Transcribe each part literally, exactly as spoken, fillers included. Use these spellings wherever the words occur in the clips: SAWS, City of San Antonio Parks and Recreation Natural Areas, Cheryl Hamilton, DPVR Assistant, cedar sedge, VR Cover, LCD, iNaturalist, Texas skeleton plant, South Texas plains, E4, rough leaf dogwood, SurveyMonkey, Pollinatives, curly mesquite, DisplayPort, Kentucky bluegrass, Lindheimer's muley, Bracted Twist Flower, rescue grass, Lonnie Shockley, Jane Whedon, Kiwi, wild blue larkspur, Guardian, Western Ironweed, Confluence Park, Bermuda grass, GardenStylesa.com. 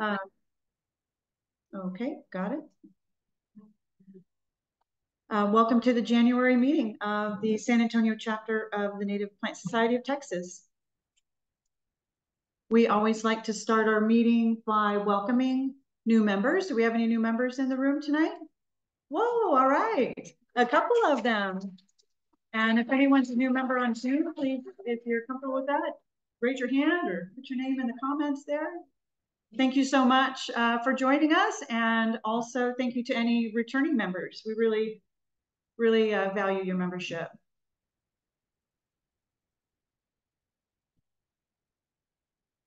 Um, okay, got it. Uh, welcome to the January meeting of the San Antonio chapter of the Native Plant Society of Texas. We always like to start our meeting by welcoming new members. Do we have any new members in the room tonight? Whoa, all right, a couple of them. And if anyone's a new member on Zoom, please, if you're comfortable with that, raise your hand or put your name in the comments there. Thank you so much uh, for joining us. And also thank you to any returning members. We really Really uh, value your membership.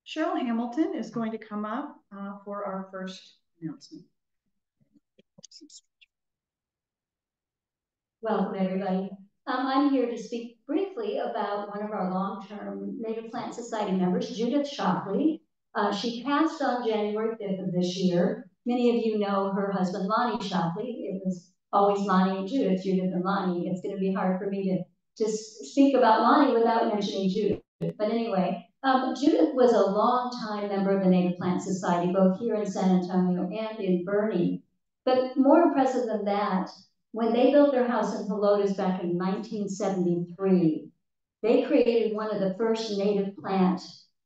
Cheryl Hamilton is going to come up uh, for our first announcement. Welcome, everybody. Um, I'm here to speak briefly about one of our long-term Native Plant Society members, Judith Shockley. Uh, she passed on January fifth of this year. Many of you know her husband, Lonnie Shockley. It was always Lonnie and Judith, Judith and Lonnie. It's going to be hard for me to, to speak about Lonnie without mentioning Judith. But anyway, um, Judith was a longtime member of the Native Plant Society, both here in San Antonio and in Bernie. But more impressive than that, when they built their house in Pelotas back in nineteen seventy-three, they created one of the first native plant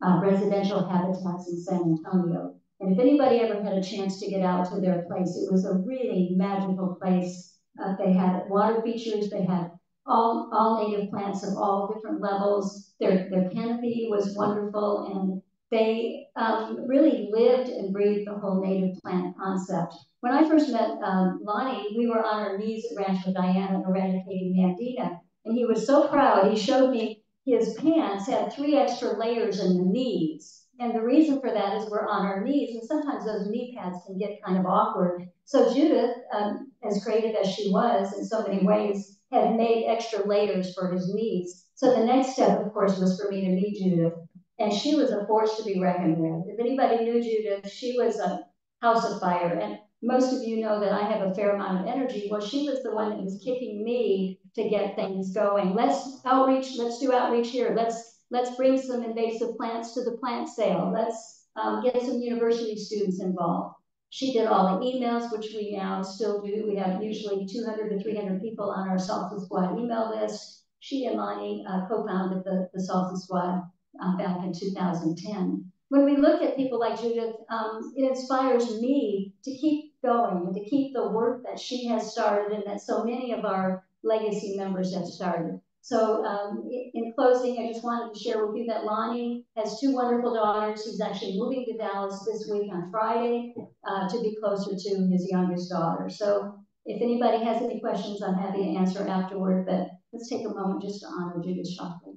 uh, residential habitats in San Antonio. And if anybody ever had a chance to get out to their place, it was a really magical place. Uh, they had water features. They had all, all native plants of all different levels. Their, their canopy was wonderful. And they um, really lived and breathed the whole native plant concept. When I first met um, Lonnie, we were on our knees at Rancho Diana eradicating Mandina. And he was so proud. He showed me his pants had three extra layers in the knees. And the reason for that is we're on our knees, and sometimes those knee pads can get kind of awkward. So Judith, um, as creative as she was in so many ways, had made extra layers for his knees. So the next step, of course, was for me to meet Judith. And she was a force to be reckoned with. If anybody knew Judith, she was a house of fire. And most of you know that I have a fair amount of energy. Well, she was the one that was kicking me to get things going. Let's outreach. Let's do outreach here. Let's Let's bring some invasive plants to the plant sale. Let's um, get some university students involved. She did all the emails, which we now still do. We have usually two hundred to three hundred people on our Salsa Squad email list. She and Lonnie uh, co-founded the, the Salsa Squad uh, back in two thousand ten. When we look at people like Judith, um, it inspires me to keep going and to keep the work that she has started and that so many of our legacy members have started. So um, in closing, I just wanted to share with you that Lonnie has two wonderful daughters. He's actually moving to Dallas this week on Friday uh, to be closer to his youngest daughter. So if anybody has any questions, I'm happy to answer afterward, but let's take a moment just to honor Judith Shockley.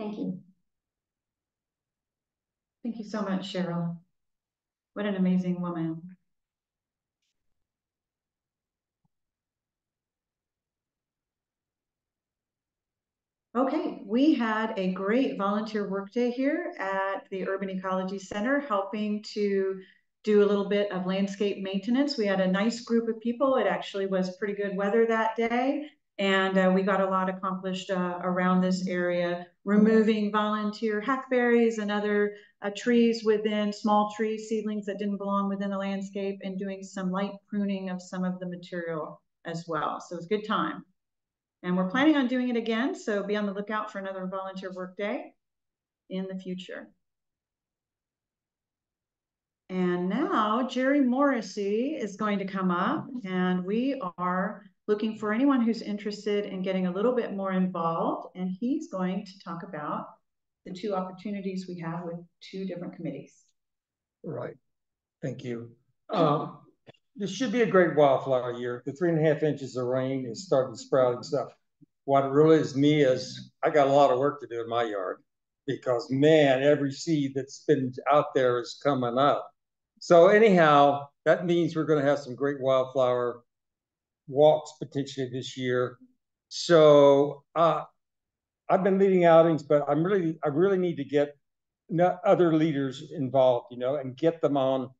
Thank you. Thank you so much, Cheryl. What an amazing woman. Okay, we had a great volunteer workday here at the Urban Ecology Center, helping to do a little bit of landscape maintenance. We had a nice group of people. It actually was pretty good weather that day, and uh, we got a lot accomplished uh, around this area, removing volunteer hackberries and other uh, trees within, small tree seedlings that didn't belong within the landscape, and doing some light pruning of some of the material as well. So it was a good time. And we're planning on doing it again, so be on the lookout for another volunteer work day in the future. And now Jerry Morrissey is going to come up, and we are looking for anyone who's interested in getting a little bit more involved, and he's going to talk about the two opportunities we have with two different committees. All right, thank you. Um, This should be a great wildflower year. The three and a half inches of rain is starting to sprout and stuff. What really is me is I got a lot of work to do in my yard because, man, every seed that's been out there is coming up. So anyhow, that means we're going to have some great wildflower walks potentially this year. So uh, I've been leading outings, but I'm really, I really need to get other leaders involved, you know, and get them on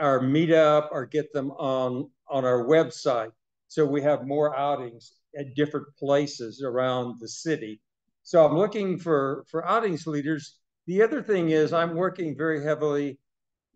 our meetup or get them on, on our website. So we have more outings at different places around the city. So I'm looking for, for outings leaders. The other thing is I'm working very heavily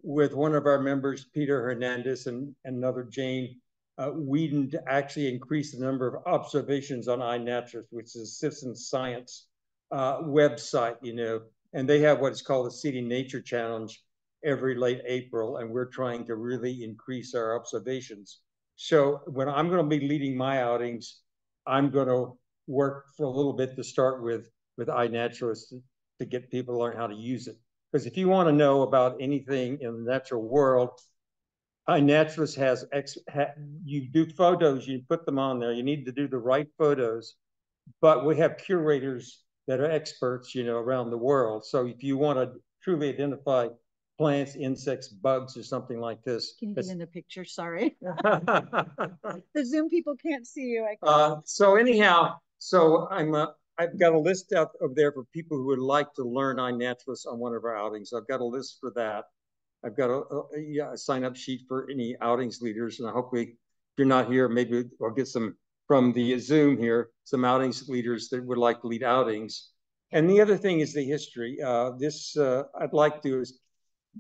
with one of our members, Peter Hernandez, and, and another Jane uh, Whedon, to actually increase the number of observations on iNaturalist, which is Citizen's Science uh, website, you know, and they have what's called the Seeding Nature Challenge every late April, and we're trying to really increase our observations. So when I'm going to be leading my outings, I'm going to work for a little bit to start with with iNaturalist to, to get people to learn how to use it. Because if you want to know about anything in the natural world, iNaturalist has, ex, ha, you do photos, you put them on there. You need to do the right photos, but we have curators that are experts, you know, around the world. So if you want to truly identify plants, insects, bugs, or something like this. Can you get in the picture? Sorry. The Zoom people can't see you. I can't. Uh, so anyhow, so I'm, uh, I've got a list out over there for people who would like to learn iNaturalist on one of our outings. I've got a list for that. I've got a, a, yeah, a sign-up sheet for any outings leaders, and I hope we, if you're not here, maybe I'll get some from the Zoom here, some outings leaders that would like to lead outings. And the other thing is the history. Uh, this uh, I'd like to is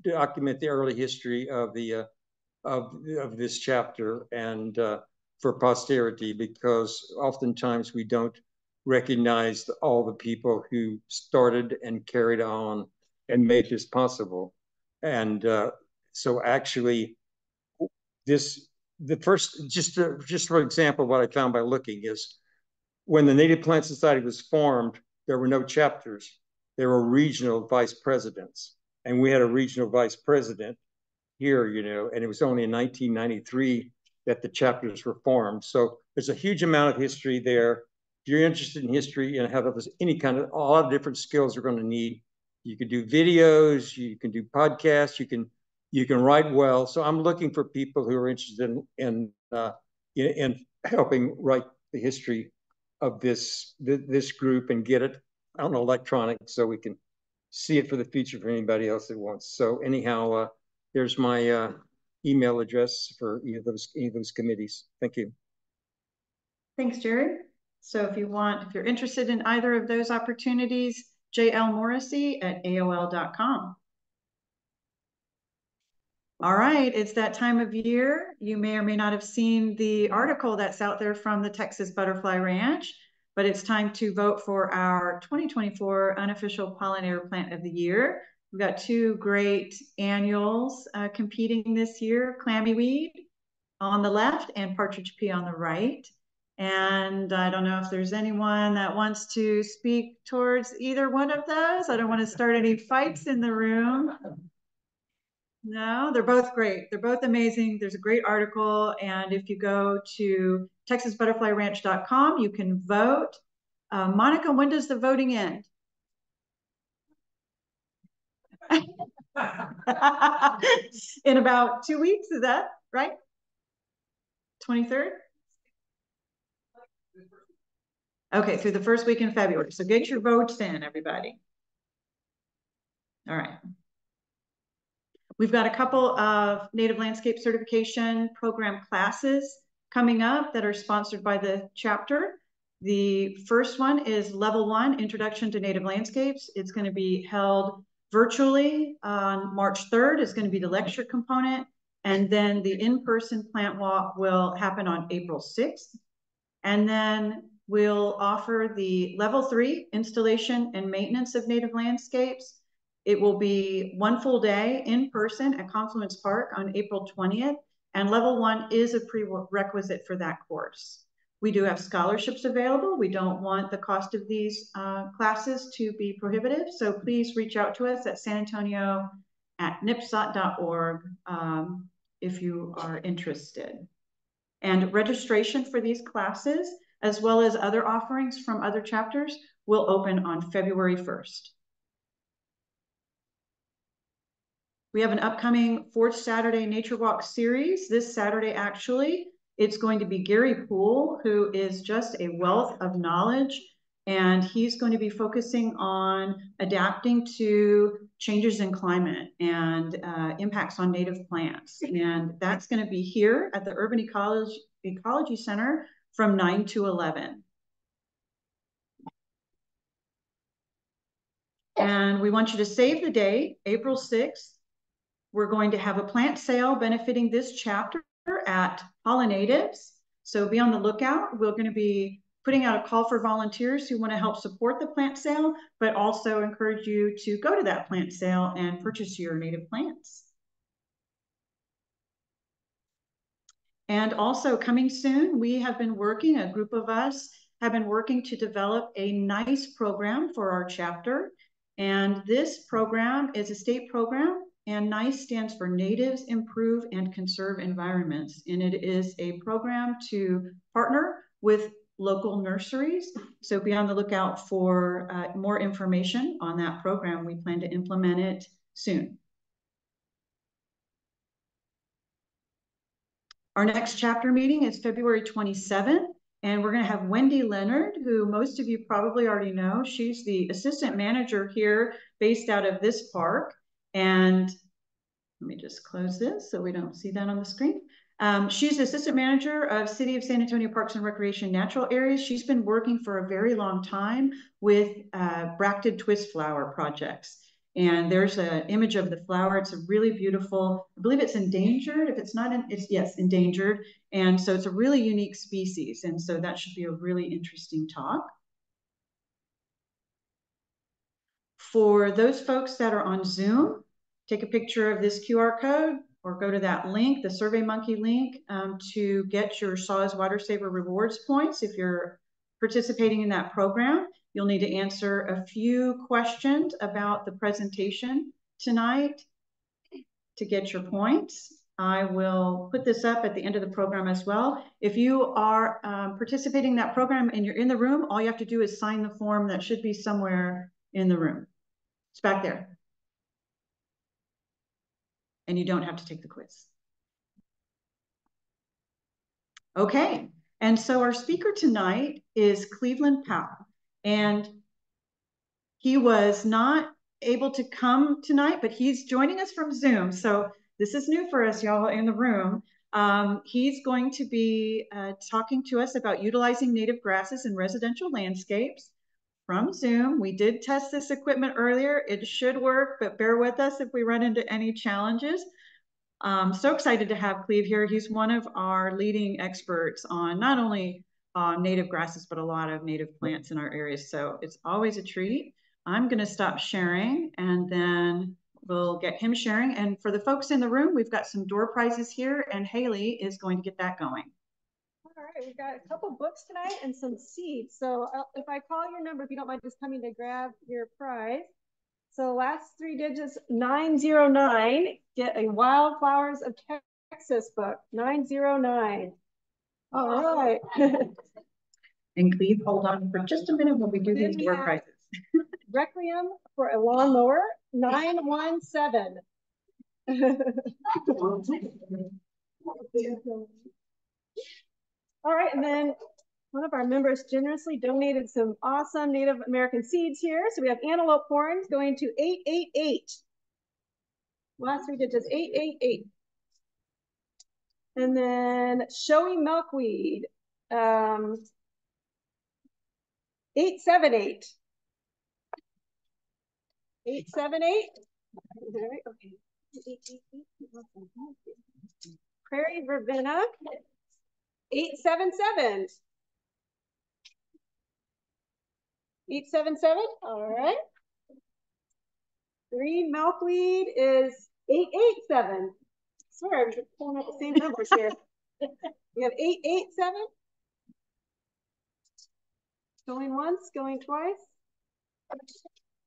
document the early history of the uh, of of this chapter and uh, for posterity, because oftentimes we don't recognize all the people who started and carried on and made this possible. And uh, so actually, this the first just to, just for example, what I found by looking is when the Native Plant Society was formed, there were no chapters. There were regional vice presidents. And we had a regional vice president here, you know, and it was only in nineteen ninety-three that the chapters were formed. So there's a huge amount of history there. If you're interested in history and have any kind of, a lot of different skills you're going to need. You can do videos, you can do podcasts, you can you can write well. So I'm looking for people who are interested in in uh, in, in helping write the history of this this group and get it on electronic so we can see it for the future for anybody else that wants. So anyhow, uh, here's my uh, email address for either of those, either of those committees. Thank you. Thanks, Jerry. So if you want, if you're interested in either of those opportunities, J L Morrissey at A O L dot com. All right, it's that time of year. You may or may not have seen the article that's out there from the Texas Butterfly Ranch, but it's time to vote for our twenty twenty-four unofficial pollinator plant of the year. We've got two great annuals uh, competing this year, clammyweed on the left and partridge pea on the right. And I don't know if there's anyone that wants to speak towards either one of those. I don't want to start any fights in the room. No, they're both great. They're both amazing. There's a great article. And if you go to texas butterfly ranch dot com, you can vote. Uh, Monica, when does the voting end? In about two weeks, is that right? twenty-third? Okay, through the first week in February. So get your votes in, everybody. All right. We've got a couple of Native Landscape Certification Program classes coming up that are sponsored by the chapter. The first one is Level One, Introduction to Native Landscapes. It's going to be held virtually on March third. It's going to be the lecture component. And then the in-person plant walk will happen on April sixth. And then we'll offer the Level Three, Installation and Maintenance of Native Landscapes. It will be one full day in person at Confluence Park on April twentieth. And Level One is a prerequisite for that course. We do have scholarships available. We don't want the cost of these uh, classes to be prohibitive. So please reach out to us at san antonio at nipsot dot org um, if you are interested. And registration for these classes, as well as other offerings from other chapters, will open on February first. We have an upcoming fourth Saturday Nature Walk series. This Saturday, actually, it's going to be Gary Poole, who is just a wealth of knowledge, and he's going to be focusing on adapting to changes in climate and uh, impacts on native plants. And that's going to be here at the Urban Ecology, Ecology Center from nine to eleven. And we want you to save the date, April sixth. We're going to have a plant sale benefiting this chapter at Pollinatives. So be on the lookout. We're going to be putting out a call for volunteers who want to help support the plant sale, but also encourage you to go to that plant sale and purchase your native plants. And also coming soon, we have been working, a group of us have been working to develop a nice program for our chapter. And this program is a state program, and NICE stands for Natives Improve and Conserve Environments. And it is a program to partner with local nurseries. So be on the lookout for uh, more information on that program. We plan to implement it soon. Our next chapter meeting is February twenty-seventh, and we're going to have Wendy Leonard, who most of you probably already know. She's the assistant manager here based out of this park. And let me just close this so we don't see that on the screen. Um, she's the assistant manager of City of San Antonio Parks and Recreation Natural Areas. She's been working for a very long time with uh, bracted twist flower projects. And there's an image of the flower. It's a really beautiful, I believe it's endangered. If it's not, in, it's yes, endangered. And so it's a really unique species. And so that should be a really interesting talk. For those folks that are on Zoom, take a picture of this Q R code, or go to that link, the SurveyMonkey link, um, to get your S A W S Water Saver Rewards points. If you're participating in that program, you'll need to answer a few questions about the presentation tonight to get your points. I will put this up at the end of the program as well. If you are um, participating in that program and you're in the room, all you have to do is sign the form that should be somewhere in the room. It's back there. And you don't have to take the quiz. Okay, and so our speaker tonight is Cleveland Powell, and he was not able to come tonight, but he's joining us from Zoom. So this is new for us, y'all, in the room. Um, he's going to be uh, talking to us about utilizing native grasses in residential landscapes from Zoom. We did test this equipment earlier. It should work, but bear with us if we run into any challenges. Um, so excited to have Cleve here. He's one of our leading experts on not only uh, native grasses, but a lot of native plants in our area. So it's always a treat. I'm gonna stop sharing and then we'll get him sharing. And for the folks in the room, we've got some door prizes here, and Haley is going to get that going. All right, we've got a couple books tonight and some seeds. So uh, if I call your number, if you don't mind just coming to grab your prize. So last three digits, nine zero nine, get a Wildflowers of Texas book, nine zero nine. All right. And Cleve, hold on for just a minute when we do these door prizes. Requiem for a Lawnmower, nine one seven. All right, and then one of our members generously donated some awesome Native American seeds here. So we have antelope horns going to eight eight eight. Last three digits, eight eight eight. And then showy milkweed, um, eight seven eight. eight seven eight. All right, okay. Prairie verbena. eight seven seven. eight seven seven, all right. Green milkweed is eight eight seven. I swear, I'm pulling out the same numbers here. We have eight eight seven. Going once, going twice.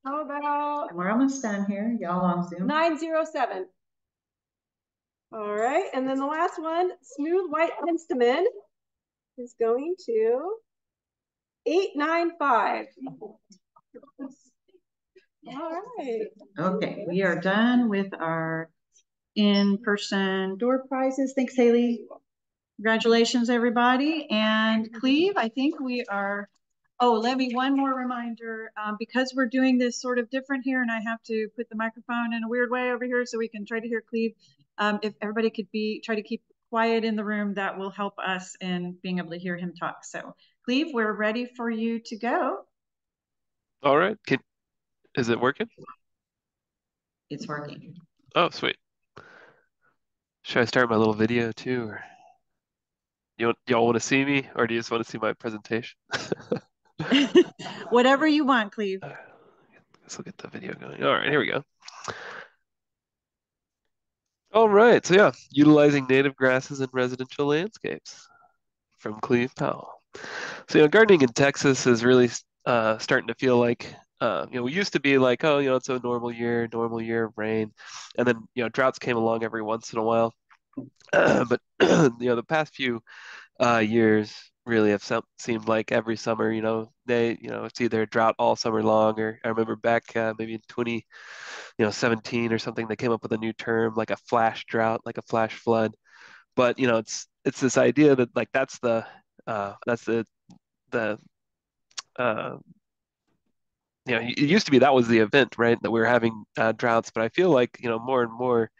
How about? We're almost done here, y'all on Zoom. nine zero seven. All right, and then the last one, Smooth White Penstemon, is going to eight nine five. All right. Okay, we are done with our in-person door prizes. Thanks, Haley. Congratulations, everybody. And Cleve, I think we are, oh, let me one more reminder, um, because we're doing this sort of different here, and I have to put the microphone in a weird way over here so we can try to hear Cleve. Um, if everybody could be try to keep quiet in the room, that will help us in being able to hear him talk. So, Cleve, we're ready for you to go. All right. Can, Is it working? It's working. Oh, sweet. Should I start my little video too? Or you y'all want to see me, or do you just want to see my presentation? Whatever you want, Cleve. Right, let's get the video going. All right, here we go. All right, so yeah, utilizing native grasses in residential landscapes from Cleve Powell. So, you know, gardening in Texas is really uh, starting to feel like, uh, you know, we used to be like, oh, you know, it's a normal year, normal year of rain. And then, you know, droughts came along every once in a while. Uh, but, you know, the past few uh, years really have some, seemed like every summer, you know, they, you know, it's either a drought all summer long, or I remember back uh, maybe in twenty, you know, seventeen or something, they came up with a new term, like a flash drought, like a flash flood. But, you know, it's, it's this idea that like, that's the, Uh, that's the, the uh, you know, it used to be that was the event, right? That we were having uh, droughts, but I feel like, you know, more and more,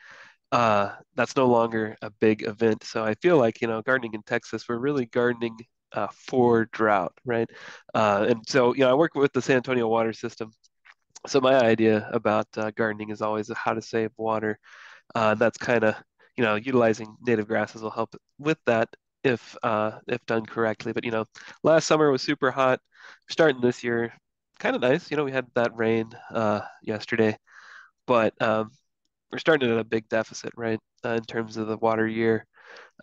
uh, that's no longer a big event. So I feel like, you know, gardening in Texas, we're really gardening uh, for drought, right? Uh, and so, you know, I work with the San Antonio water system. So my idea about uh, gardening is always how to save water. Uh, that's kind of, you know, utilizing native grasses will help with that, if uh, if done correctly. But, you know, last summer was super hot. Starting this year, kind of nice. You know, we had that rain uh, yesterday, but um, we're starting at a big deficit, right, uh, in terms of the water year.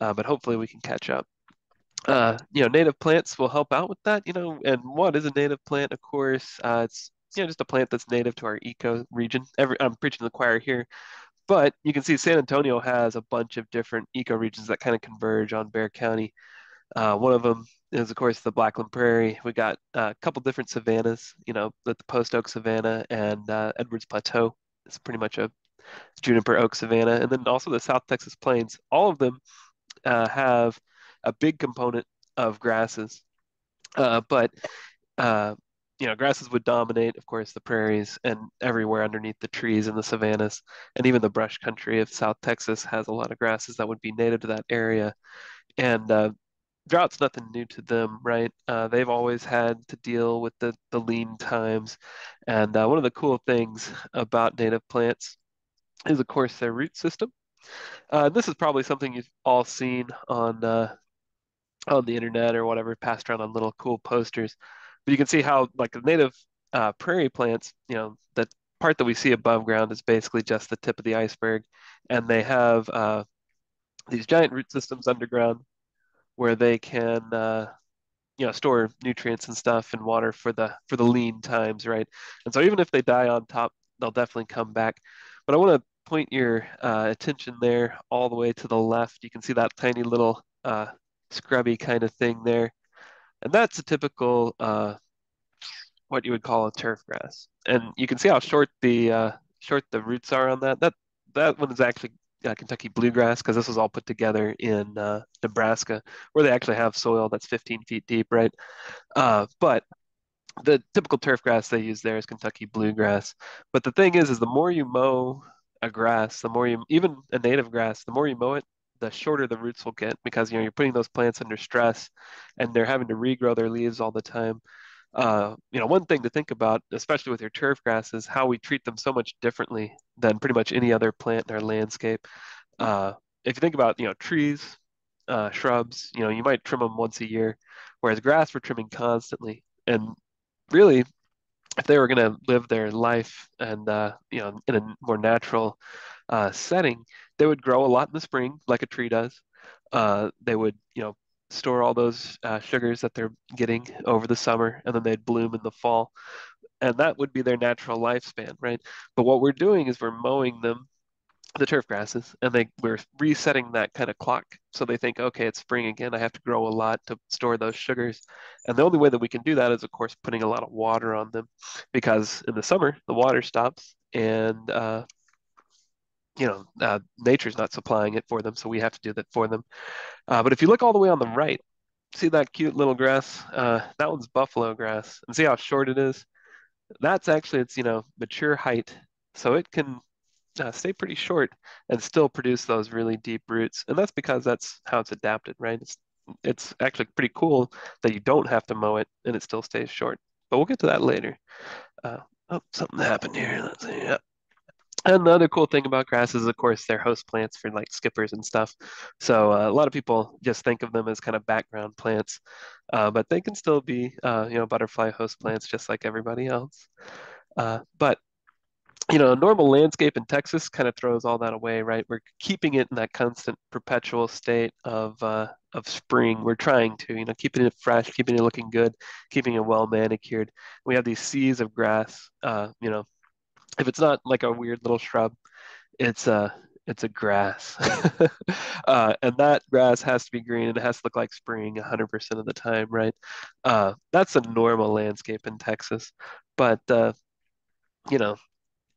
Uh, but hopefully we can catch up. Uh, you know, native plants will help out with that, you know. And what is a native plant? Of course, uh, it's, you know, just a plant that's native to our eco region. Every, I'm preaching to the choir here. But you can see San Antonio has a bunch of different ecoregions that kind of converge on Bexar County. Uh, one of them is, of course, the Blackland Prairie. We got a couple different savannas, you know, the post oak savanna and uh, Edwards Plateau. It's pretty much a juniper oak savanna. And then also the South Texas Plains. All of them uh, have a big component of grasses. Uh, but, uh, you know, grasses would dominate, of course, the prairies and everywhere underneath the trees and the savannas. And even the brush country of South Texas has a lot of grasses that would be native to that area. And uh, drought's nothing new to them, right? Uh, they've always had to deal with the, the lean times. And uh, one of the cool things about native plants is, of course, their root system. Uh, this is probably something you've all seen on, uh, on the internet or whatever, passed around on little cool posters. But you can see how, like, the native uh, prairie plants, you know, that part that we see above ground is basically just the tip of the iceberg. And they have uh, these giant root systems underground where they can, uh, you know, store nutrients and stuff and water for the for the lean times, right? And so even if they die on top, they'll definitely come back. But I want to point your uh, attention there all the way to the left. You can see that tiny little uh, scrubby kind of thing there. And that's a typical, uh, what you would call a turf grass. And you can see how short the uh, short the roots are on that. That that one is actually uh, Kentucky bluegrass, because this was all put together in uh, Nebraska, where they actually have soil that's fifteen feet deep, right? Uh, but the typical turf grass they use there is Kentucky bluegrass. But the thing is, is the more you mow a grass, the more you, even a native grass, the more you mow it, the shorter the roots will get, because, you know, you're putting those plants under stress and they're having to regrow their leaves all the time. Uh, you know, one thing to think about, especially with your turf grass, is how we treat them so much differently than pretty much any other plant in our landscape. Uh, if you think about, you know, trees, uh, shrubs, you know, you might trim them once a year, whereas grass we're trimming constantly. And really, if they were going to live their life and, uh, you know, in a more natural uh, setting, they would grow a lot in the spring, like a tree does. Uh, they would, you know, store all those uh, sugars that they're getting over the summer, and then they'd bloom in the fall. And that would be their natural lifespan, right? But what we're doing is we're mowing them, the turf grasses, and they, we're resetting that kind of clock. So they think, okay, it's spring again. I have to grow a lot to store those sugars. And the only way that we can do that is, of course, putting a lot of water on them, because in the summer, the water stops and, uh, you know, uh, nature's not supplying it for them. So we have to do that for them. Uh, but if you look all the way on the right, see that cute little grass? Uh, that one's buffalo grass. And see how short it is? That's actually its, you know, mature height. So it can Uh, stay pretty short and still produce those really deep roots. And that's because that's how it's adapted, right? It's, it's actually pretty cool that you don't have to mow it and it still stays short. But we'll get to that later. Uh, Oh, something happened here. Let's see. Yep. Another cool thing about grasses, of course, they're host plants for like skippers and stuff. So uh, a lot of people just think of them as kind of background plants, uh, but they can still be, uh, you know, butterfly host plants just like everybody else. Uh, but, you know, a normal landscape in Texas kind of throws all that away, right? We're keeping it in that constant perpetual state of, uh, of spring. We're trying to, you know, keeping it fresh, keeping it looking good, keeping it well manicured. We have these seas of grass, uh, you know, if it's not like a weird little shrub, it's a, it's a grass. uh, and that grass has to be green and it has to look like spring one hundred percent of the time, right? Uh, that's a normal landscape in Texas. But, uh, you know,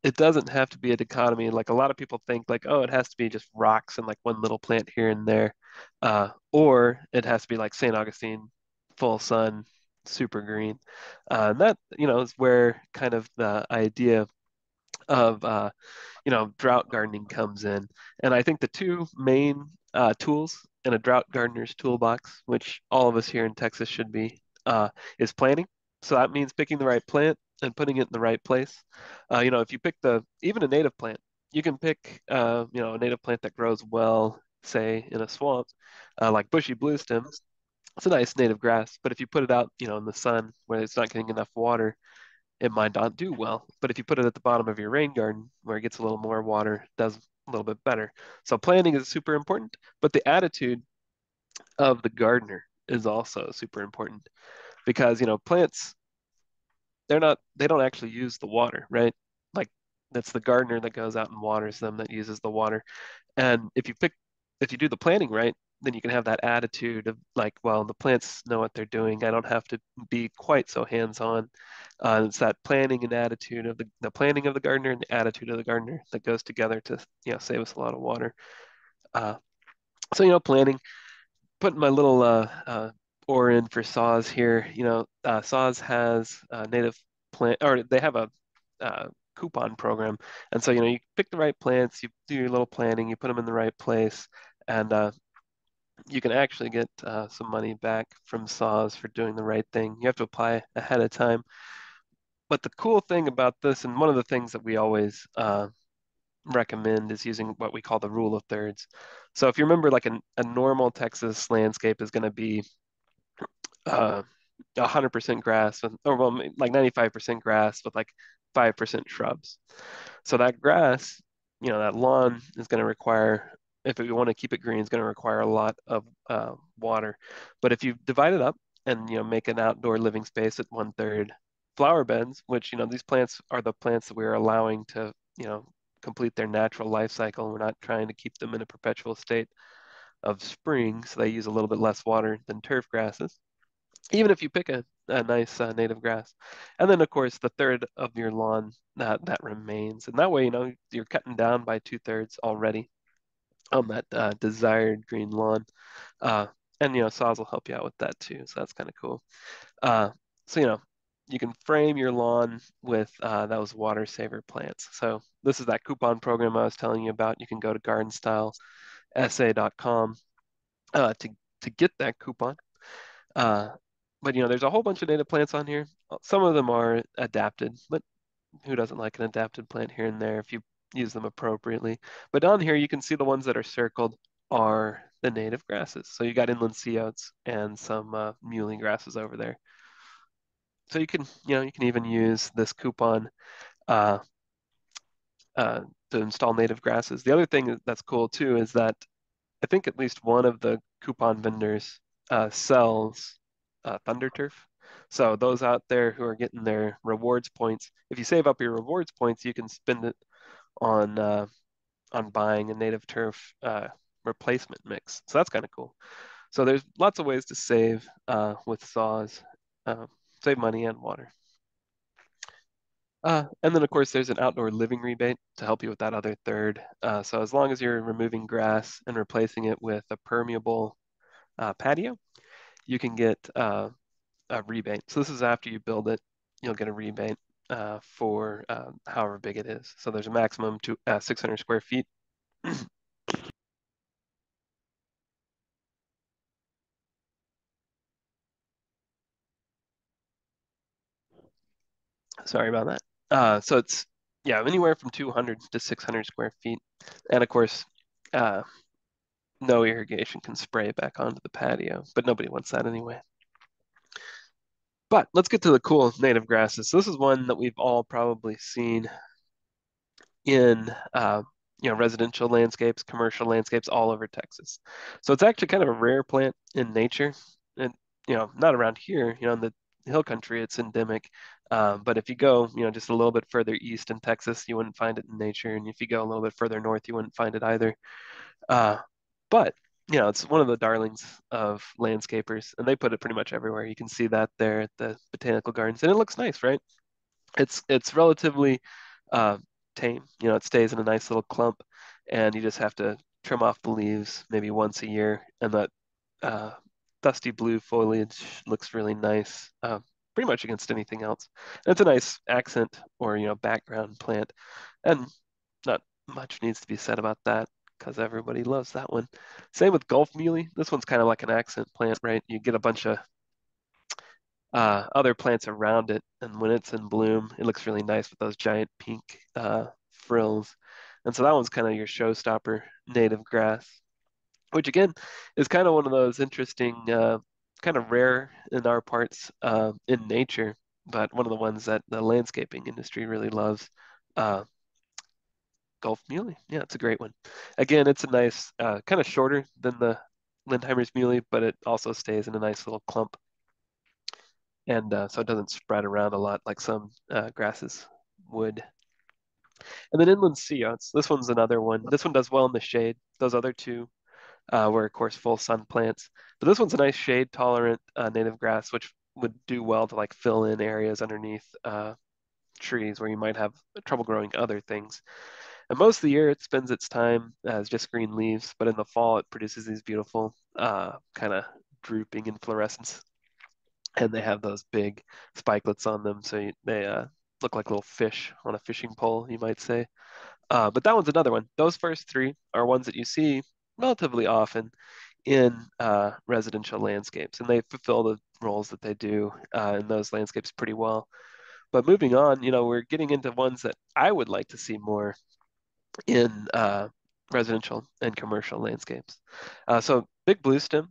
it doesn't have to be a dichotomy. Like a lot of people think like, oh, it has to be just rocks and like one little plant here and there. Uh, or it has to be like Saint Augustine, full sun, super green. Uh, and that, you know, is where kind of the idea of of, uh, you know, drought gardening comes in. And I think the two main uh, tools in a drought gardener's toolbox, which all of us here in Texas should be, uh, is planting. So that means picking the right plant and putting it in the right place. Uh, you know, if you pick the, even a native plant, you can pick, uh, you know, a native plant that grows well, say in a swamp, uh, like bushy bluestem. It's a nice native grass, but if you put it out, you know, in the sun where it's not getting enough water, it might not do well. But if you put it at the bottom of your rain garden where it gets a little more water, it does a little bit better. So planning is super important, but the attitude of the gardener is also super important because, you know, plants, they're not, they don't actually use the water, right? Like that's the gardener that goes out and waters them that uses the water. And if you pick, if you do the planting right, then you can have that attitude of like, well, the plants know what they're doing. I don't have to be quite so hands-on. Uh, it's that planning and attitude of the, the planning of the gardener and the attitude of the gardener that goes together to, you know, save us a lot of water. Uh, so, you know, planning, putting my little uh, uh, oar in for saws here, you know, uh, saws has a native plant, or they have a uh, coupon program. And so, you know, you pick the right plants, you do your little planning, you put them in the right place, and uh, you can actually get uh, some money back from saws for doing the right thing. You have to apply ahead of time. But the cool thing about this, and one of the things that we always uh, recommend is using what we call the rule of thirds. So if you remember, like an, a normal Texas landscape is going to be uh, one hundred percent grass, with, or well, like ninety-five percent grass with like five percent shrubs. So that grass, you know, that lawn is going to require, if we want to keep it green, it's going to require a lot of uh, water. But if you divide it up and, you know, make an outdoor living space at one third, flower beds, which, you know, these plants are the plants that we are allowing to, you know, complete their natural life cycle. We're not trying to keep them in a perpetual state of spring. So they use a little bit less water than turf grasses, even if you pick a, a nice uh, native grass. And then of course, the third of your lawn that, that remains. And that way, you know, you're cutting down by two thirds already on that uh, desired green lawn. Uh, and, you know, saws will help you out with that too. So that's kind of cool. Uh, so, you know, you can frame your lawn with uh, those water saver plants. So this is that coupon program I was telling you about. You can go to garden style S A dot com uh, to, to get that coupon. Uh, but, you know, there's a whole bunch of native plants on here. Some of them are adapted, but who doesn't like an adapted plant here and there if you use them appropriately. But on here, you can see the ones that are circled are the native grasses. So you got Inland Sea Oats and some uh, muley grasses over there. So you can, you know, you can even use this coupon uh, uh, to install native grasses. The other thing that's cool too is that I think at least one of the coupon vendors uh, sells uh, Thunder Turf. So those out there who are getting their rewards points, if you save up your rewards points, you can spend it on uh, on buying a native turf uh, replacement mix. So that's kind of cool. So there's lots of ways to save uh, with saws, uh, save money and water. Uh, and then of course, there's an outdoor living rebate to help you with that other third. Uh, so as long as you're removing grass and replacing it with a permeable uh, patio, you can get uh, a rebate. So this is after you build it, you'll get a rebate uh, for uh, however big it is. So there's a maximum to uh, six hundred square feet. Sorry about that. Uh, so it's, yeah, anywhere from two hundred to six hundred square feet. And of course, uh, no irrigation can spray back onto the patio, but nobody wants that anyway. But let's get to the cool native grasses. So this is one that we've all probably seen in uh, you know, residential landscapes, commercial landscapes all over Texas. So it's actually kind of a rare plant in nature, and you know, not around here. You know, in the hill country, it's endemic. Uh, but if you go, you know, just a little bit further east in Texas, you wouldn't find it in nature, and if you go a little bit further north, you wouldn't find it either. Uh, but you know, it's one of the darlings of landscapers, and they put it pretty much everywhere. You can see that there at the botanical gardens, and it looks nice, right? It's it's relatively uh, tame. You know, it stays in a nice little clump, and you just have to trim off the leaves maybe once a year, and that uh, dusty blue foliage looks really nice, uh, pretty much against anything else. And it's a nice accent or, you know, background plant, and not much needs to be said about that, because everybody loves that one. Same with Gulf muley. This one's kind of like an accent plant, right? You get a bunch of uh, other plants around it, and when it's in bloom, it looks really nice with those giant pink uh, frills. And so that one's kind of your showstopper native grass, which again is kind of one of those interesting, uh, kind of rare in our parts uh, in nature, but one of the ones that the landscaping industry really loves. Uh, Gulf muley, yeah, it's a great one. Again, it's a nice, uh, kind of shorter than the Lindheimer's muley, but it also stays in a nice little clump, and uh, so it doesn't spread around a lot like some uh, grasses would. And then Inland Sea Oats, this one's another one. This one does well in the shade. Those other two uh, were, of course, full sun plants, but this one's a nice shade-tolerant uh, native grass, which would do well to like fill in areas underneath uh, trees where you might have trouble growing other things. And most of the year, it spends its time as just green leaves, but in the fall, it produces these beautiful uh, kind of drooping inflorescences, and they have those big spikelets on them, so you, they uh, look like little fish on a fishing pole, you might say. Uh, but that one's another one. Those first three are ones that you see relatively often in uh, residential landscapes, and they fulfill the roles that they do uh, in those landscapes pretty well. But moving on, you know, we're getting into ones that I would like to see more in uh, residential and commercial landscapes. Uh, so big bluestem,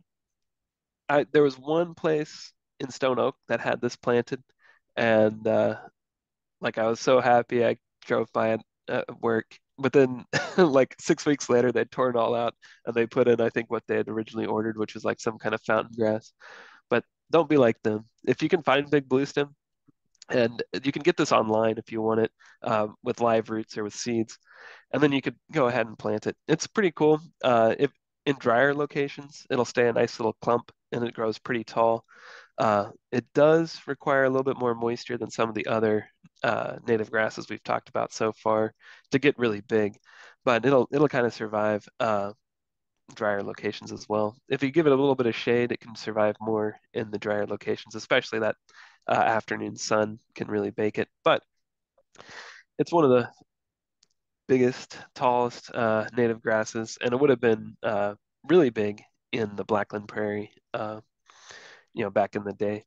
I, there was one place in Stone Oak that had this planted, and uh, like I was so happy I drove by it at work, but then like six weeks later they tore it all out and they put in I think what they had originally ordered, which was like some kind of fountain grass. But don't be like them. If you can find big bluestem, and you can get this online if you want it uh, with live roots or with seeds, and then you could go ahead and plant it. It's pretty cool. Uh, if in drier locations, it'll stay a nice little clump and it grows pretty tall. Uh, it does require a little bit more moisture than some of the other uh, native grasses we've talked about so far to get really big, but it'll it'll kind of survive uh, drier locations as well. If you give it a little bit of shade, it can survive more in the drier locations, especially that uh, afternoon sun can really bake it. But it's one of the biggest, tallest uh, native grasses, and it would have been uh, really big in the Blackland Prairie, uh, you know, back in the day.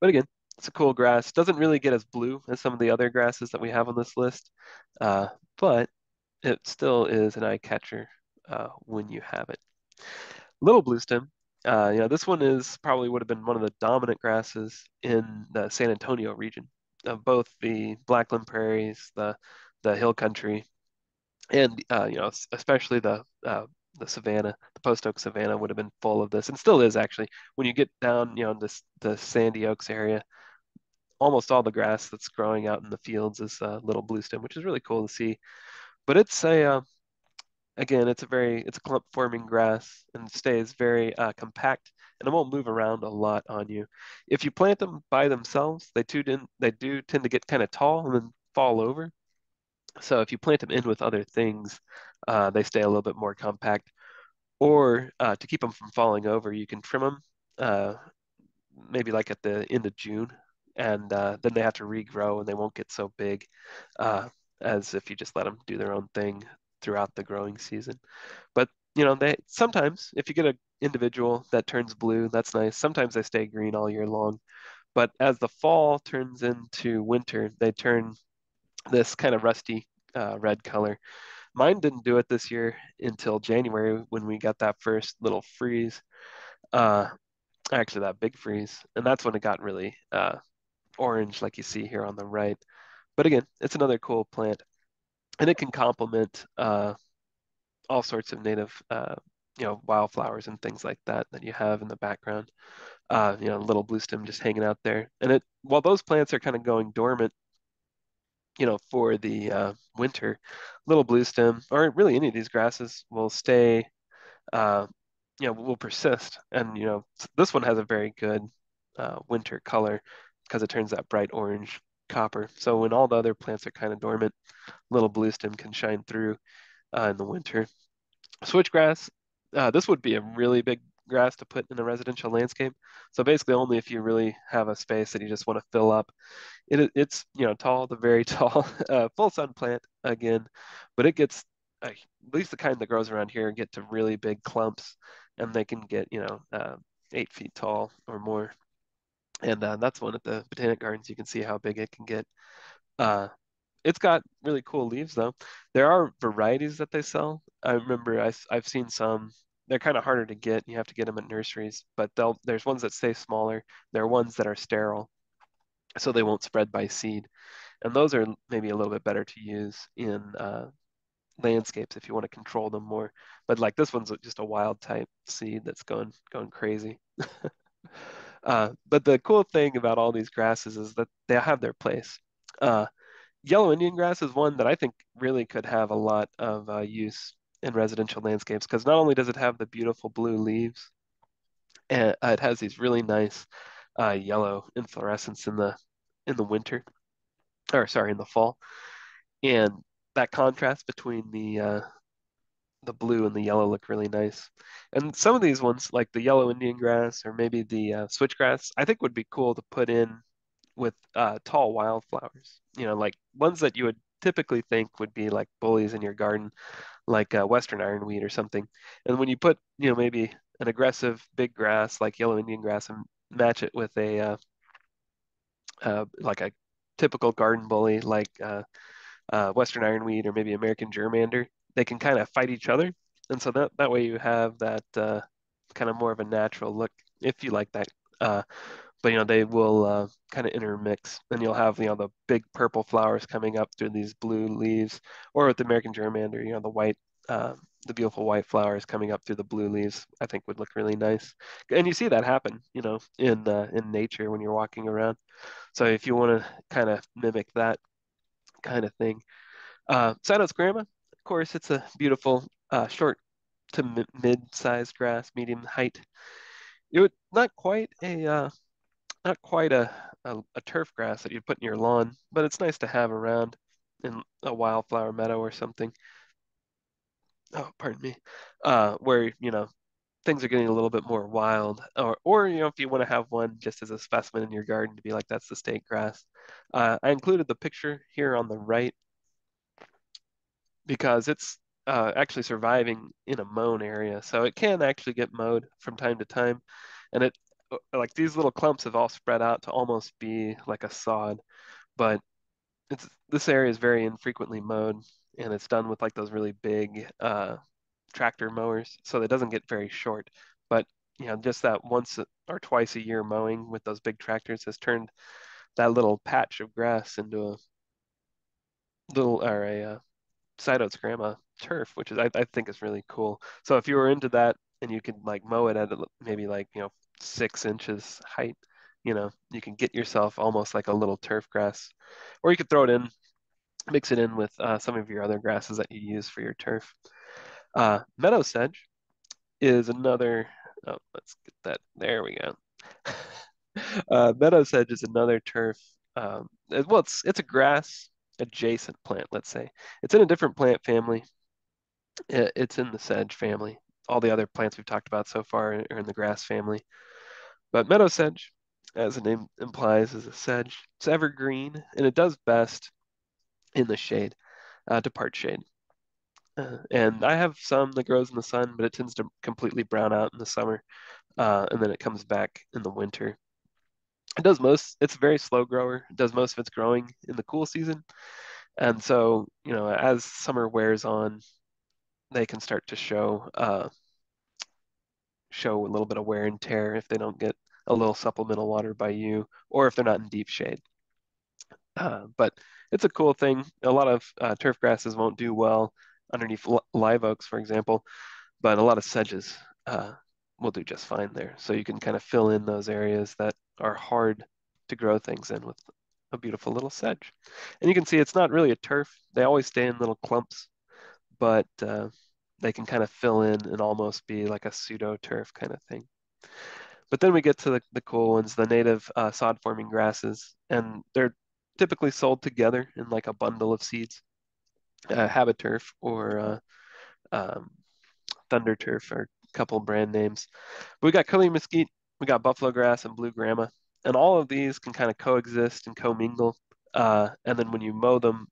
But again, it's a cool grass. Doesn't really get as blue as some of the other grasses that we have on this list, uh, but it still is an eye catcher uh, when you have it. Little bluestem, uh, you know, this one is probably would have been one of the dominant grasses in the San Antonio region of both the Blackland Prairies, the the hill country, and uh, you know, especially the uh, the savanna, the post oak savanna would have been full of this, and still is actually. When you get down, you know, this the sandy oaks area, almost all the grass that's growing out in the fields is uh, little bluestem, which is really cool to see. But it's a uh, again, it's a very it's a clump forming grass, and stays very uh, compact, and it won't move around a lot on you. If you plant them by themselves, they too didn't they do tend to get kind of tall and then fall over. So if you plant them in with other things, uh, they stay a little bit more compact. Or uh, to keep them from falling over, you can trim them uh, maybe like at the end of June, and uh, then they have to regrow and they won't get so big uh, as if you just let them do their own thing throughout the growing season. But you know, they sometimes if you get an individual that turns blue, that's nice. Sometimes they stay green all year long, But as the fall turns into winter, they turn this kind of rusty uh, red color. Mine didn't do it this year until January when we got that first little freeze, uh, actually that big freeze. And that's when it got really uh, orange like you see here on the right. But again, it's another cool plant, and it can complement uh, all sorts of native uh, you know, wildflowers and things like that that you have in the background. Uh, you know, little bluestem just hanging out there. And it, while those plants are kind of going dormant, you know, for the uh, winter, little bluestem, or really any of these grasses, will stay, uh, you know, will persist. And, you know, this one has a very good uh, winter color because it turns that bright orange copper. So when all the other plants are kind of dormant, little bluestem can shine through uh, in the winter. Switchgrass, uh, this would be a really big grass to put in a residential landscape. So basically only if you really have a space that you just want to fill up. It, it's, you know, tall, the very tall uh, full sun plant again, but it gets, uh, at least the kind that grows around here, get to really big clumps, and they can get, you know, uh, eight feet tall or more. And uh, that's one at the Botanic Gardens. You can see how big it can get. Uh, it's got really cool leaves though. There are varieties that they sell. I remember I, I've seen some. They're kind of harder to get. You have to get them at nurseries, but they'll, there's ones that stay smaller. There are ones that are sterile, so they won't spread by seed. And those are maybe a little bit better to use in uh, landscapes if you want to control them more. But like this one's just a wild type seed that's going, going crazy. uh, but the cool thing about all these grasses is that they have their place. Uh, Yellow Indian grass is one that I think really could have a lot of uh, use in residential landscapes, because not only does it have the beautiful blue leaves, and it has these really nice uh, yellow inflorescence in the in the winter, or sorry, in the fall, and that contrast between the uh, the blue and the yellow look really nice. And some of these ones, like the Yellow Indian Grass or maybe the uh, switchgrass, I think would be cool to put in with uh, tall wildflowers. You know, like ones that you would typically think would be like bullies in your garden, like uh, Western Ironweed or something. And when you put, you know, maybe an aggressive big grass like Yellow Indian Grass and match it with a uh, uh, like a typical garden bully like uh, uh, Western Ironweed or maybe American germander, they can kind of fight each other. And so that, that way you have that uh, kind of more of a natural look if you like that. Uh, But, you know, they will uh, kind of intermix, and you'll have, you know, the big purple flowers coming up through these blue leaves, or with the American germander, you know, the white, uh, the beautiful white flowers coming up through the blue leaves, I think would look really nice. And you see that happen, you know, in uh, in nature when you're walking around. So if you want to kind of mimic that kind of thing. Uh, Sideoats Grama, of course, it's a beautiful uh, short to mid-sized grass, medium height. It would not quite a... Uh, Not quite a, a, a turf grass that you'd put in your lawn, but it's nice to have around in a wildflower meadow or something. Oh, pardon me. Uh, where, you know, things are getting a little bit more wild, or, or you know, if you want to have one just as a specimen in your garden to be like, that's the state grass. Uh, I included the picture here on the right because it's uh, actually surviving in a mown area. So it can actually get mowed from time to time, and it, like these little clumps have all spread out to almost be like a sod, but it's, this area is very infrequently mowed, and it's done with like those really big uh, tractor mowers. So it doesn't get very short, but you know, just that once or twice a year mowing with those big tractors has turned that little patch of grass into a little, or a uh, Sideoats Grama turf, which is, I, I think is really cool. So if you were into that and you could like mow it at maybe like, you know, six inches height, you know, you can get yourself almost like a little turf grass, or you could throw it in, mix it in with uh, some of your other grasses that you use for your turf. Uh, Meadow Sedge is another, oh, let's get that, there we go. uh, Meadow Sedge is another turf, um, well, it's, it's a grass adjacent plant, let's say. It's in a different plant family. It, it's in the sedge family. All the other plants we've talked about so far are in the grass family. But meadow sedge, as the name implies, is a sedge. It's evergreen, and it does best in the shade, uh, to part shade. Uh, and I have some that grows in the sun, but it tends to completely brown out in the summer, uh, and then it comes back in the winter. it does most, it's a very slow grower. It does most of its growing in the cool season. And so, you know, as summer wears on, they can start to show uh, show a little bit of wear and tear if they don't get a little supplemental water by you, or if they're not in deep shade. Uh, but it's a cool thing. A lot of uh, turf grasses won't do well underneath live oaks, for example, but a lot of sedges uh, will do just fine there. So you can kind of fill in those areas that are hard to grow things in with a beautiful little sedge. And you can see it's not really a turf. They always stay in little clumps, but uh, they can kind of fill in and almost be like a pseudo turf kind of thing. But then we get to the, the cool ones, the native uh, sod forming grasses, and they're typically sold together in like a bundle of seeds. Uh, Habiturf or uh, um, Thunder Turf are a couple brand names. But we got curly mesquite, we got buffalo grass and blue grama, and all of these can kind of coexist and commingle. Uh, and then when you mow them,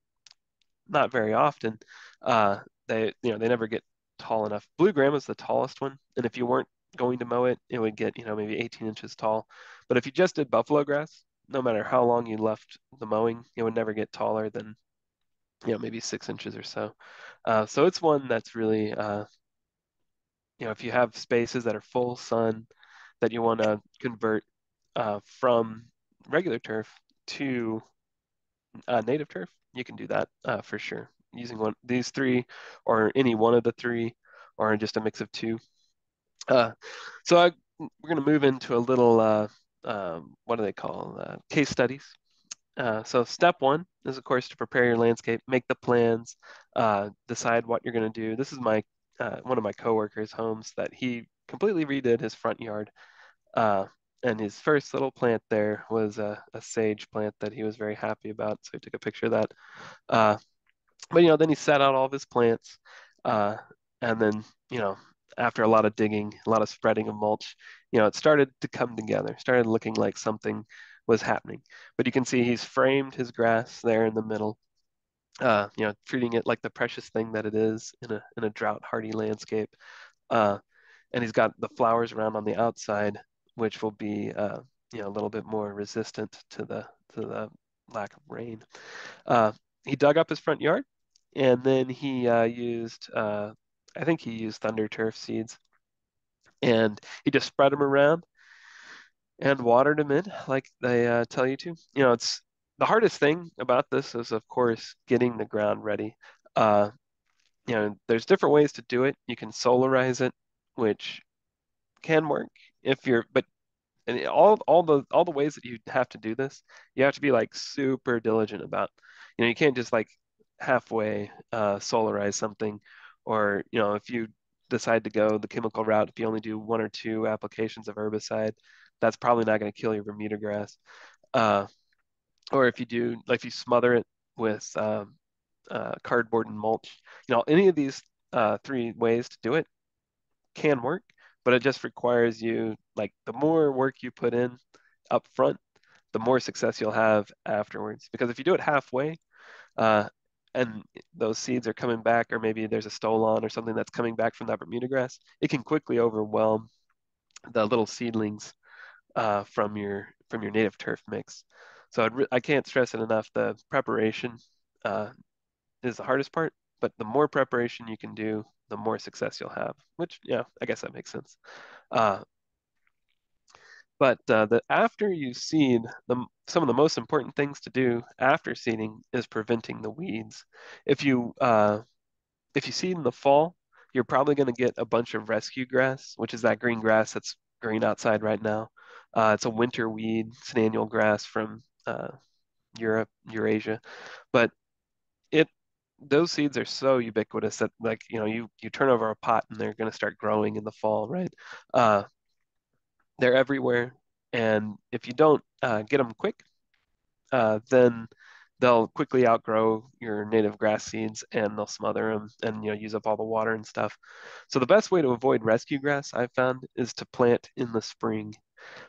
not very often, uh, they you know they never get tall enough. Blue grama is the tallest one, and if you weren't going to mow it, it would get you know maybe eighteen inches tall. But if you just did buffalo grass, no matter how long you left the mowing, it would never get taller than you know, maybe six inches or so. Uh, so it's one that's really, uh, you know, if you have spaces that are full sun that you want to convert uh, from regular turf to uh, native turf, you can do that uh, for sure. Using one these three or any one of the three or just a mix of two. Uh, so I, we're going to move into a little, uh, um, what do they call, uh, case studies. Uh, so step one is, of course, to prepare your landscape, make the plans, uh, decide what you're going to do. This is my uh, one of my coworkers' homes that he completely redid his front yard. Uh, and his first little plant there was a, a sage plant that he was very happy about. So he took a picture of that. Uh, but, you know, then he set out all of his plants. Uh, and then, you know, after a lot of digging, a lot of spreading of mulch, you know, it started to come together, started looking like something was happening. But you can see he's framed his grass there in the middle, uh, you know, treating it like the precious thing that it is in a, in a drought-hardy landscape. Uh, and he's got the flowers around on the outside, which will be, uh, you know, a little bit more resistant to the, to the lack of rain. Uh, he dug up his front yard, and then he uh, used, uh, I think he used Thunder Turf seeds, and he just spread them around and watered them in like they uh, tell you to. You know, it's the hardest thing about this is, of course, getting the ground ready. Uh, you know, there's different ways to do it. You can solarize it, which can work if you're, but and all all the all the ways that you have to do this, you have to be like super diligent about. You know, you can't just like halfway uh, solarize something, or you know, if you decide to go the chemical route, if you only do one or two applications of herbicide, that's probably not going to kill your Bermuda grass. Uh, or if you do, like if you smother it with um, uh, cardboard and mulch, you know, any of these uh, three ways to do it can work, but it just requires you, like the more work you put in up front, the more success you'll have afterwards. Because if you do it halfway uh, and those seeds are coming back, or maybe there's a stolon or something that's coming back from that Bermuda grass, it can quickly overwhelm the little seedlings Uh, from your from your native turf mix. So I'd I can't stress it enough. The preparation uh, is the hardest part, but the more preparation you can do, the more success you'll have. Which yeah, I guess that makes sense. Uh, but uh, the after you seed, the some of the most important things to do after seeding is preventing the weeds. If you uh, if you seed in the fall, you're probably going to get a bunch of rescue grass, which is that green grass that's green outside right now. Uh, it's a winter weed, it's an annual grass from uh, Europe, Eurasia, but it those seeds are so ubiquitous that like you know you you turn over a pot and they're going to start growing in the fall, right? Uh, they're everywhere, and if you don't uh, get them quick, uh, then they'll quickly outgrow your native grass seeds and they'll smother them and you know use up all the water and stuff. So the best way to avoid rescue grass I've found is to plant in the spring.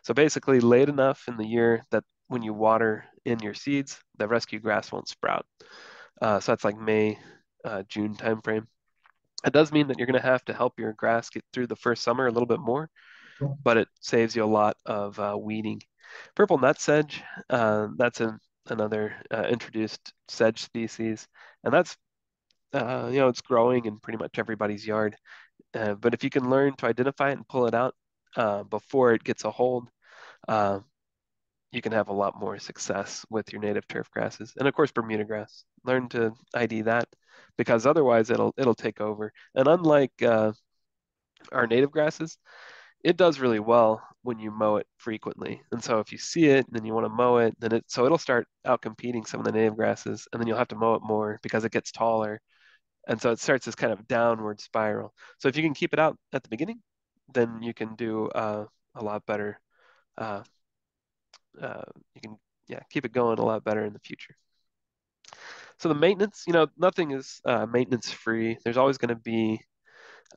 So basically late enough in the year that when you water in your seeds, the rescue grass won't sprout. Uh, so that's like May, uh, June timeframe. It does mean that you're going to have to help your grass get through the first summer a little bit more, but it saves you a lot of uh, weeding. Purple nutsedge, uh, that's a, another uh, introduced sedge species. And that's, uh, you know, it's growing in pretty much everybody's yard. Uh, but if you can learn to identify it and pull it out uh, before it gets a hold, uh, you can have a lot more success with your native turf grasses. And of course, Bermuda grass. Learn to I D that, because otherwise it'll it'll take over. And unlike uh, our native grasses, it does really well when you mow it frequently. And so if you see it and then you want to mow it, then it so it'll start out competing some of the native grasses, and then you'll have to mow it more because it gets taller. And so it starts this kind of downward spiral. So if you can keep it out at the beginning, then you can do uh, a lot better. Uh, uh, you can yeah keep it going a lot better in the future. So the maintenance, you know, nothing is uh, maintenance free. There's always going to be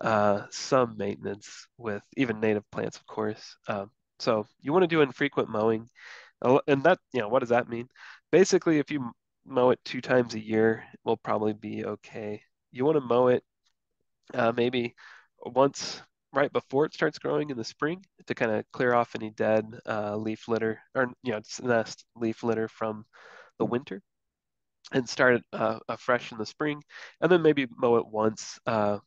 uh, some maintenance with even native plants, of course. Um, so you want to do infrequent mowing, and that, you know, what does that mean? Basically, if you mow it two times a year, it will probably be okay. You want to mow it uh, maybe once right before it starts growing in the spring to kind of clear off any dead uh, leaf litter, or, you know, nest leaf litter from the winter, and start it uh, afresh in the spring. And then maybe mow it once, uh,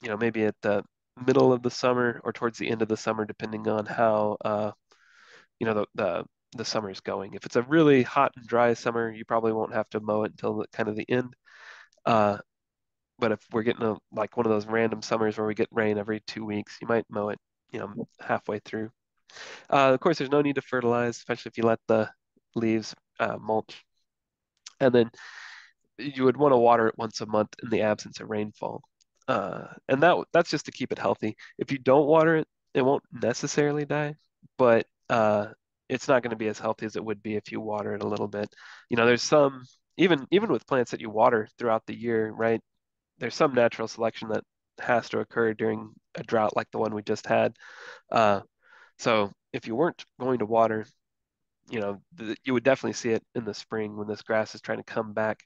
you know, maybe at the middle of the summer or towards the end of the summer, depending on how, uh, you know, the, the the summer is going. If it's a really hot and dry summer, you probably won't have to mow it until the, kind of the end. Uh, but if we're getting a, like one of those random summers where we get rain every two weeks, you might mow it, you know, halfway through. Uh, of course, there's no need to fertilize, especially if you let the leaves uh, mulch. And then you would want to water it once a month in the absence of rainfall. Uh, and that that's just to keep it healthy. If you don't water it, it won't necessarily die, but uh, it's not going to be as healthy as it would be if you water it a little bit. You know, there's some, even, even with plants that you water throughout the year, right? There's some natural selection that has to occur during a drought like the one we just had. Uh, so if you weren't going to water, you know, the, you would definitely see it in the spring when this grass is trying to come back.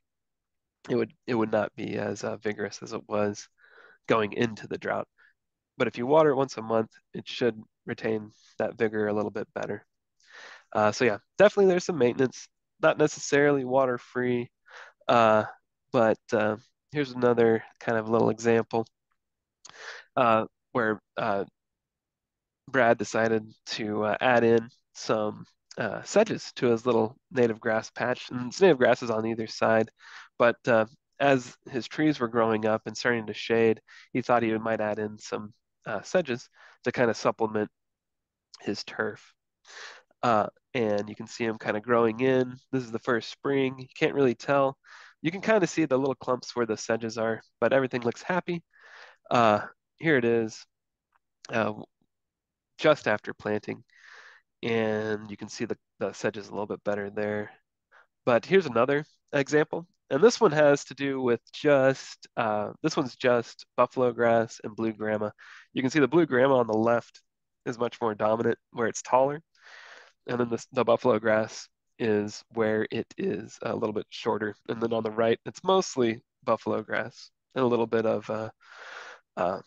It would it would not be as uh, vigorous as it was going into the drought. But if you water it once a month, it should retain that vigor a little bit better. Uh, so yeah, definitely there's some maintenance, not necessarily water free, uh, but uh, here's another kind of little example uh, where uh, Brad decided to uh, add in some Uh, sedges to his little native grass patch, and his native grass is on either side, but uh, as his trees were growing up and starting to shade, he thought he might add in some uh, sedges to kind of supplement his turf. Uh, and you can see him kind of growing in. This is the first spring. You can't really tell. You can kind of see the little clumps where the sedges are, but everything looks happy. Uh, here it is, uh, just after planting. And you can see the, the sedges a little bit better there. But here's another example. And this one has to do with just, uh, this one's just buffalo grass and blue grama. You can see the blue grama on the left is much more dominant where it's taller. And then the, the buffalo grass is where it is a little bit shorter. And then on the right, it's mostly buffalo grass and a little bit of uh, uh,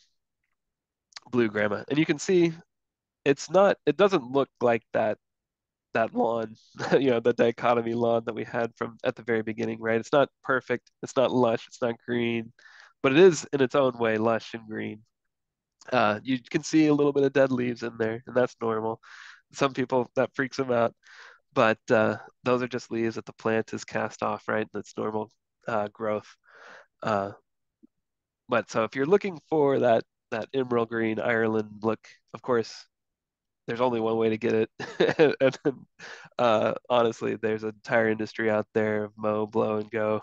blue grama. And you can see It's not, it doesn't look like that, that lawn, you know, the dichotomy lawn that we had from at the very beginning, right? It's not perfect. It's not lush. It's not green, but it is in its own way lush and green. Uh, you can see a little bit of dead leaves in there, and that's normal. Some people, that freaks them out, but uh, those are just leaves that the plant is cast off, right? That's normal uh, growth. Uh, but so if you're looking for that, that emerald green Ireland look, of course, there's only one way to get it. And then, uh, honestly, there's an entire industry out there of mow, blow, and go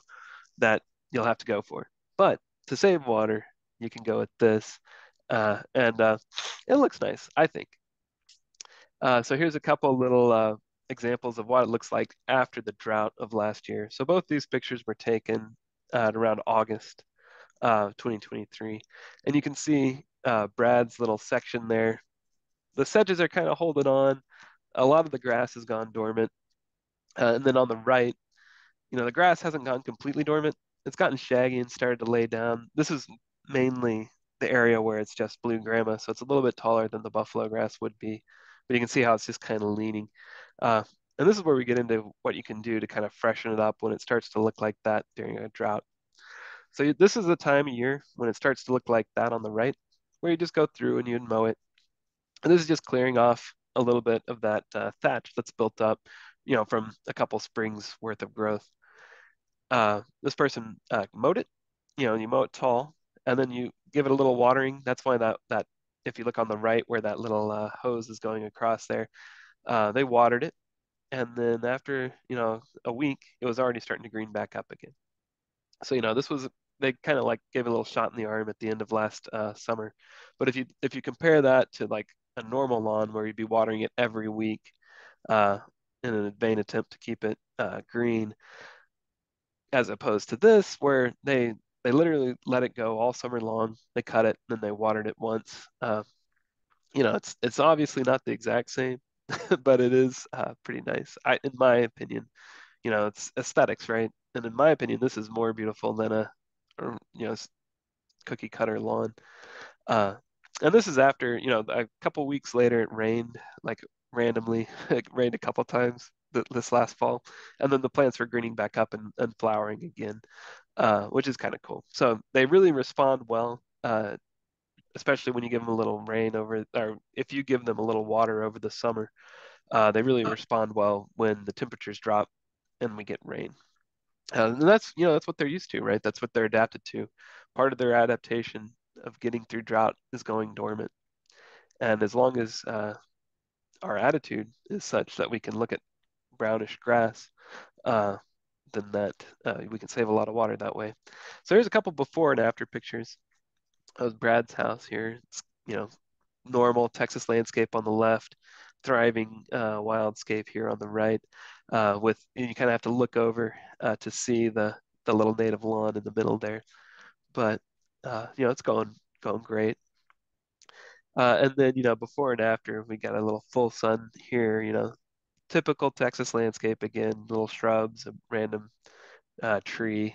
that you'll have to go for. But to save water, you can go with this. Uh, and uh, it looks nice, I think. Uh, so here's a couple little uh, examples of what it looks like after the drought of last year. So both these pictures were taken uh, around August uh, twenty twenty-three. And you can see uh, Brad's little section there. The sedges are kind of holding on. A lot of the grass has gone dormant. Uh, and then on the right, you know, the grass hasn't gone completely dormant. It's gotten shaggy and started to lay down. This is mainly the area where it's just blue grama, so it's a little bit taller than the buffalo grass would be, but you can see how it's just kind of leaning. Uh, and this is where we get into what you can do to kind of freshen it up when it starts to look like that during a drought. So this is the time of year when it starts to look like that on the right, where you just go through and you'd mow it. And this is just clearing off a little bit of that uh, thatch that's built up, you know, from a couple springs worth of growth. Uh, this person uh, mowed it, you know, you mow it tall, and then you give it a little watering. That's why that, that if you look on the right where that little uh, hose is going across there, uh, they watered it. And then after, you know, a week, it was already starting to green back up again. So, you know, this was, they kind of like gave a little shot in the arm at the end of last uh, summer. But if you if you compare that to like a normal lawn where you'd be watering it every week uh, in a vain attempt to keep it uh, green, as opposed to this where they they literally let it go all summer long, they cut it, and then they watered it once. Uh, you know, it's it's obviously not the exact same, but it is uh, pretty nice, I, in my opinion. You know, it's aesthetics, right? And in my opinion, this is more beautiful than a, or, you know, cookie cutter lawn. Uh, and this is after, you know, a couple weeks later, it rained like randomly. It rained a couple times th this last fall. And then the plants were greening back up and, and flowering again, uh, which is kind of cool. So they really respond well, uh, especially when you give them a little rain over, or if you give them a little water over the summer, uh, they really respond well when the temperatures drop and we get rain. Uh, and that's, you know, that's what they're used to, right? That's what they're adapted to. Part of their adaptation of getting through drought is going dormant. And as long as uh, our attitude is such that we can look at brownish grass, uh, then that uh, we can save a lot of water that way. So here's a couple before and after pictures of Brad's house here. It's, you know, normal Texas landscape on the left, thriving uh, wildscape here on the right, uh, with, and you kind of have to look over uh, to see the the little native lawn in the middle there, but uh, you know, it's going going great. Uh, and then, you know, before and after, we got a little full sun here. You know, typical Texas landscape again, little shrubs, a random uh, tree,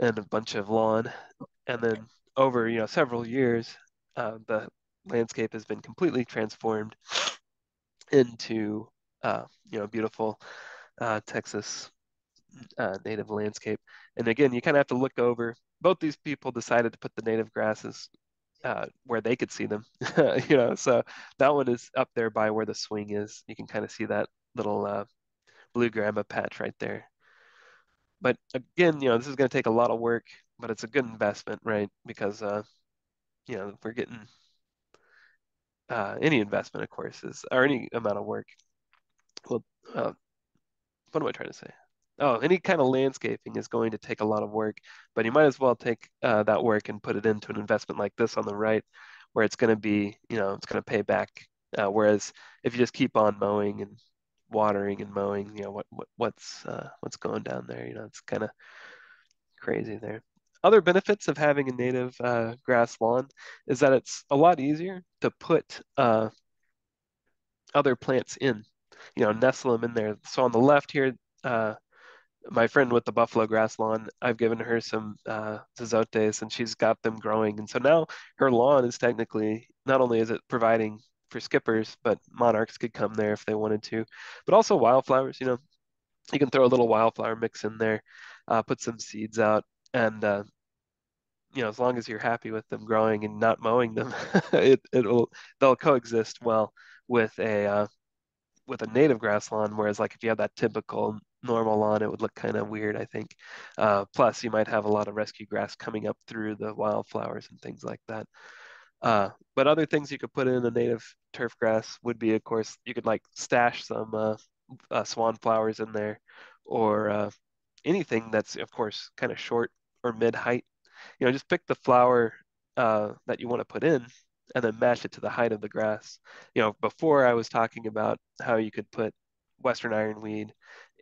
and a bunch of lawn. And then over, you know, several years, uh, the landscape has been completely transformed into uh, you know, beautiful uh, Texas uh, native landscape. And again, you kind of have to look over. Both these people decided to put the native grasses uh, where they could see them. You know, so that one is up there by where the swing is. You can kind of see that little uh, Blue Grama patch right there. But again, you know, this is going to take a lot of work, but it's a good investment, right? Because uh, you know, if we're getting Uh, any investment, of course, is, or any amount of work. Well, uh, what am I trying to say? Oh, any kind of landscaping is going to take a lot of work, but you might as well take uh, that work and put it into an investment like this on the right, where it's going to be, you know, it's going to pay back. Uh, whereas if you just keep on mowing and watering and mowing, you know, what, what what's uh, what's going down there? You know, it's kind of crazy there. Other benefits of having a native uh, grass lawn is that it's a lot easier to put uh, other plants in, you know, nestle them in there. So on the left here, uh, my friend with the buffalo grass lawn, I've given her some uh, zezotes and she's got them growing. And so now her lawn is technically, not only is it providing for skippers, but monarchs could come there if they wanted to, but also wildflowers. You know, you can throw a little wildflower mix in there, uh, put some seeds out. And, uh, you know, as long as you're happy with them growing and not mowing them, it, it'll, they'll coexist well with a, uh, with a native grass lawn. Whereas like if you have that typical normal lawn, it would look kind of weird, I think. Uh, plus you might have a lot of rescue grass coming up through the wildflowers and things like that. Uh, but other things you could put in a native turf grass would be, of course, you could like stash some uh, uh, swan flowers in there, or uh, anything that's, of course, kind of short or mid-height. You know, just pick the flower uh, that you want to put in and then match it to the height of the grass. You know, before I was talking about how you could put Western Ironweed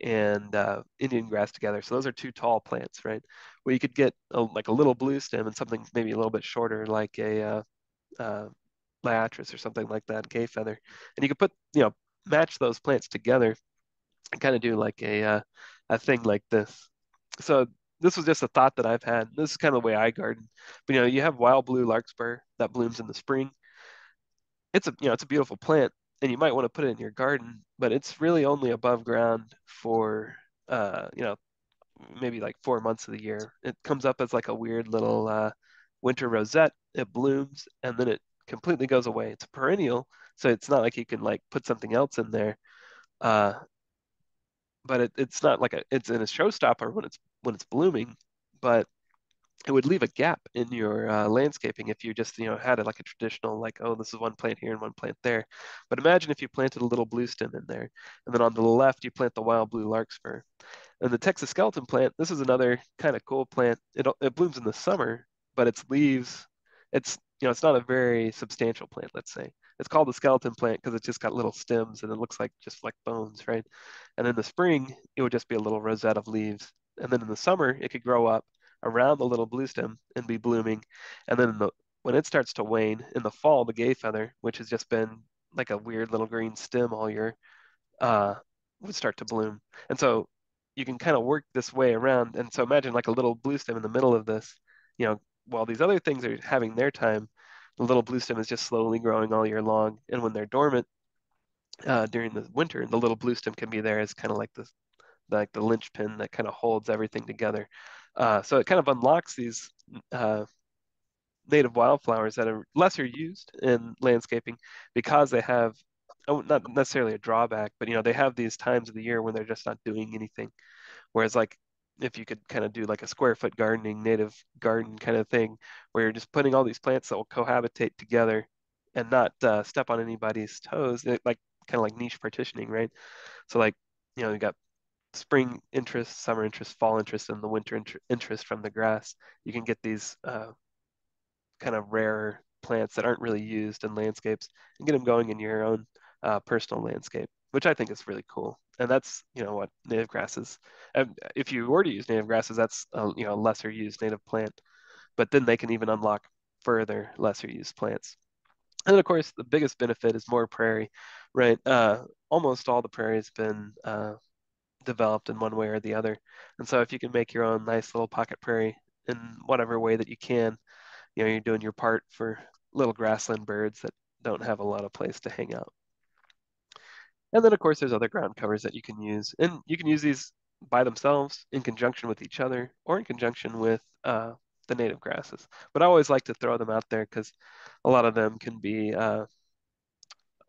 and uh, Indian grass together. So those are two tall plants, right? Well, you could get a, like a little blue stem and something maybe a little bit shorter, like a uh, uh, liatris or something like that, gay feather. And you could put, you know, match those plants together and kind of do like a, uh, a thing like this. So this was just a thought that I've had. This is kind of the way I garden. But, you know, you have wild blue larkspur that blooms in the spring. It's a, you know, it's a beautiful plant, and you might want to put it in your garden, but it's really only above ground for, uh, you know, maybe like four months of the year. It comes up as like a weird little uh, winter rosette. It blooms and then it completely goes away. It's a perennial, so it's not like you can like put something else in there. Uh, but it, it's not like a, it's in a showstopper when it's when it's blooming, but it would leave a gap in your uh, landscaping if you just, you know, had it like a traditional, like, oh, this is one plant here and one plant there. But imagine if you planted a little bluestem in there, and then on the left you plant the wild blue larkspur. And the Texas skeleton plant, this is another kind of cool plant. It, it blooms in the summer, but its leaves, it's, you know, it's not a very substantial plant, let's say. It's called the skeleton plant because it's just got little stems and it looks like just like bones, right? And in the spring, it would just be a little rosette of leaves. And then in the summer, it could grow up around the little bluestem and be blooming. And then the, when it starts to wane, in the fall, the gay feather, which has just been like a weird little green stem all year, uh, would start to bloom. And so you can kind of work this way around. And so imagine like a little bluestem in the middle of this, you know, while these other things are having their time, the little bluestem is just slowly growing all year long. And when they're dormant uh, during the winter, the little bluestem can be there as kind of like the, like the linchpin that kind of holds everything together. Uh, so it kind of unlocks these uh, native wildflowers that are lesser used in landscaping because they have, oh, not necessarily a drawback, but, you know, they have these times of the year when they're just not doing anything. Whereas like, if you could kind of do like a square foot gardening, native garden kind of thing, where you're just putting all these plants that will cohabitate together and not uh, step on anybody's toes, it, like kind of like niche partitioning, right? So like, you know, you got spring interest, summer interest, fall interest, and the winter inter interest from the grass. You can get these uh, kind of rare plants that aren't really used in landscapes and get them going in your own uh, personal landscape, which I think is really cool. And that's, you know, what native grasses, if you were to use native grasses, that's a, you know, lesser used native plant, but then they can even unlock further lesser used plants. And then of course, the biggest benefit is more prairie, right? Uh, almost all the prairie has been uh, developed in one way or the other. And so if you can make your own nice little pocket prairie in whatever way that you can, you know, you're doing your part for little grassland birds that don't have a lot of place to hang out. And then, of course, there's other ground covers that you can use. And you can use these by themselves, in conjunction with each other, or in conjunction with uh, the native grasses. But I always like to throw them out there because a lot of them can be uh,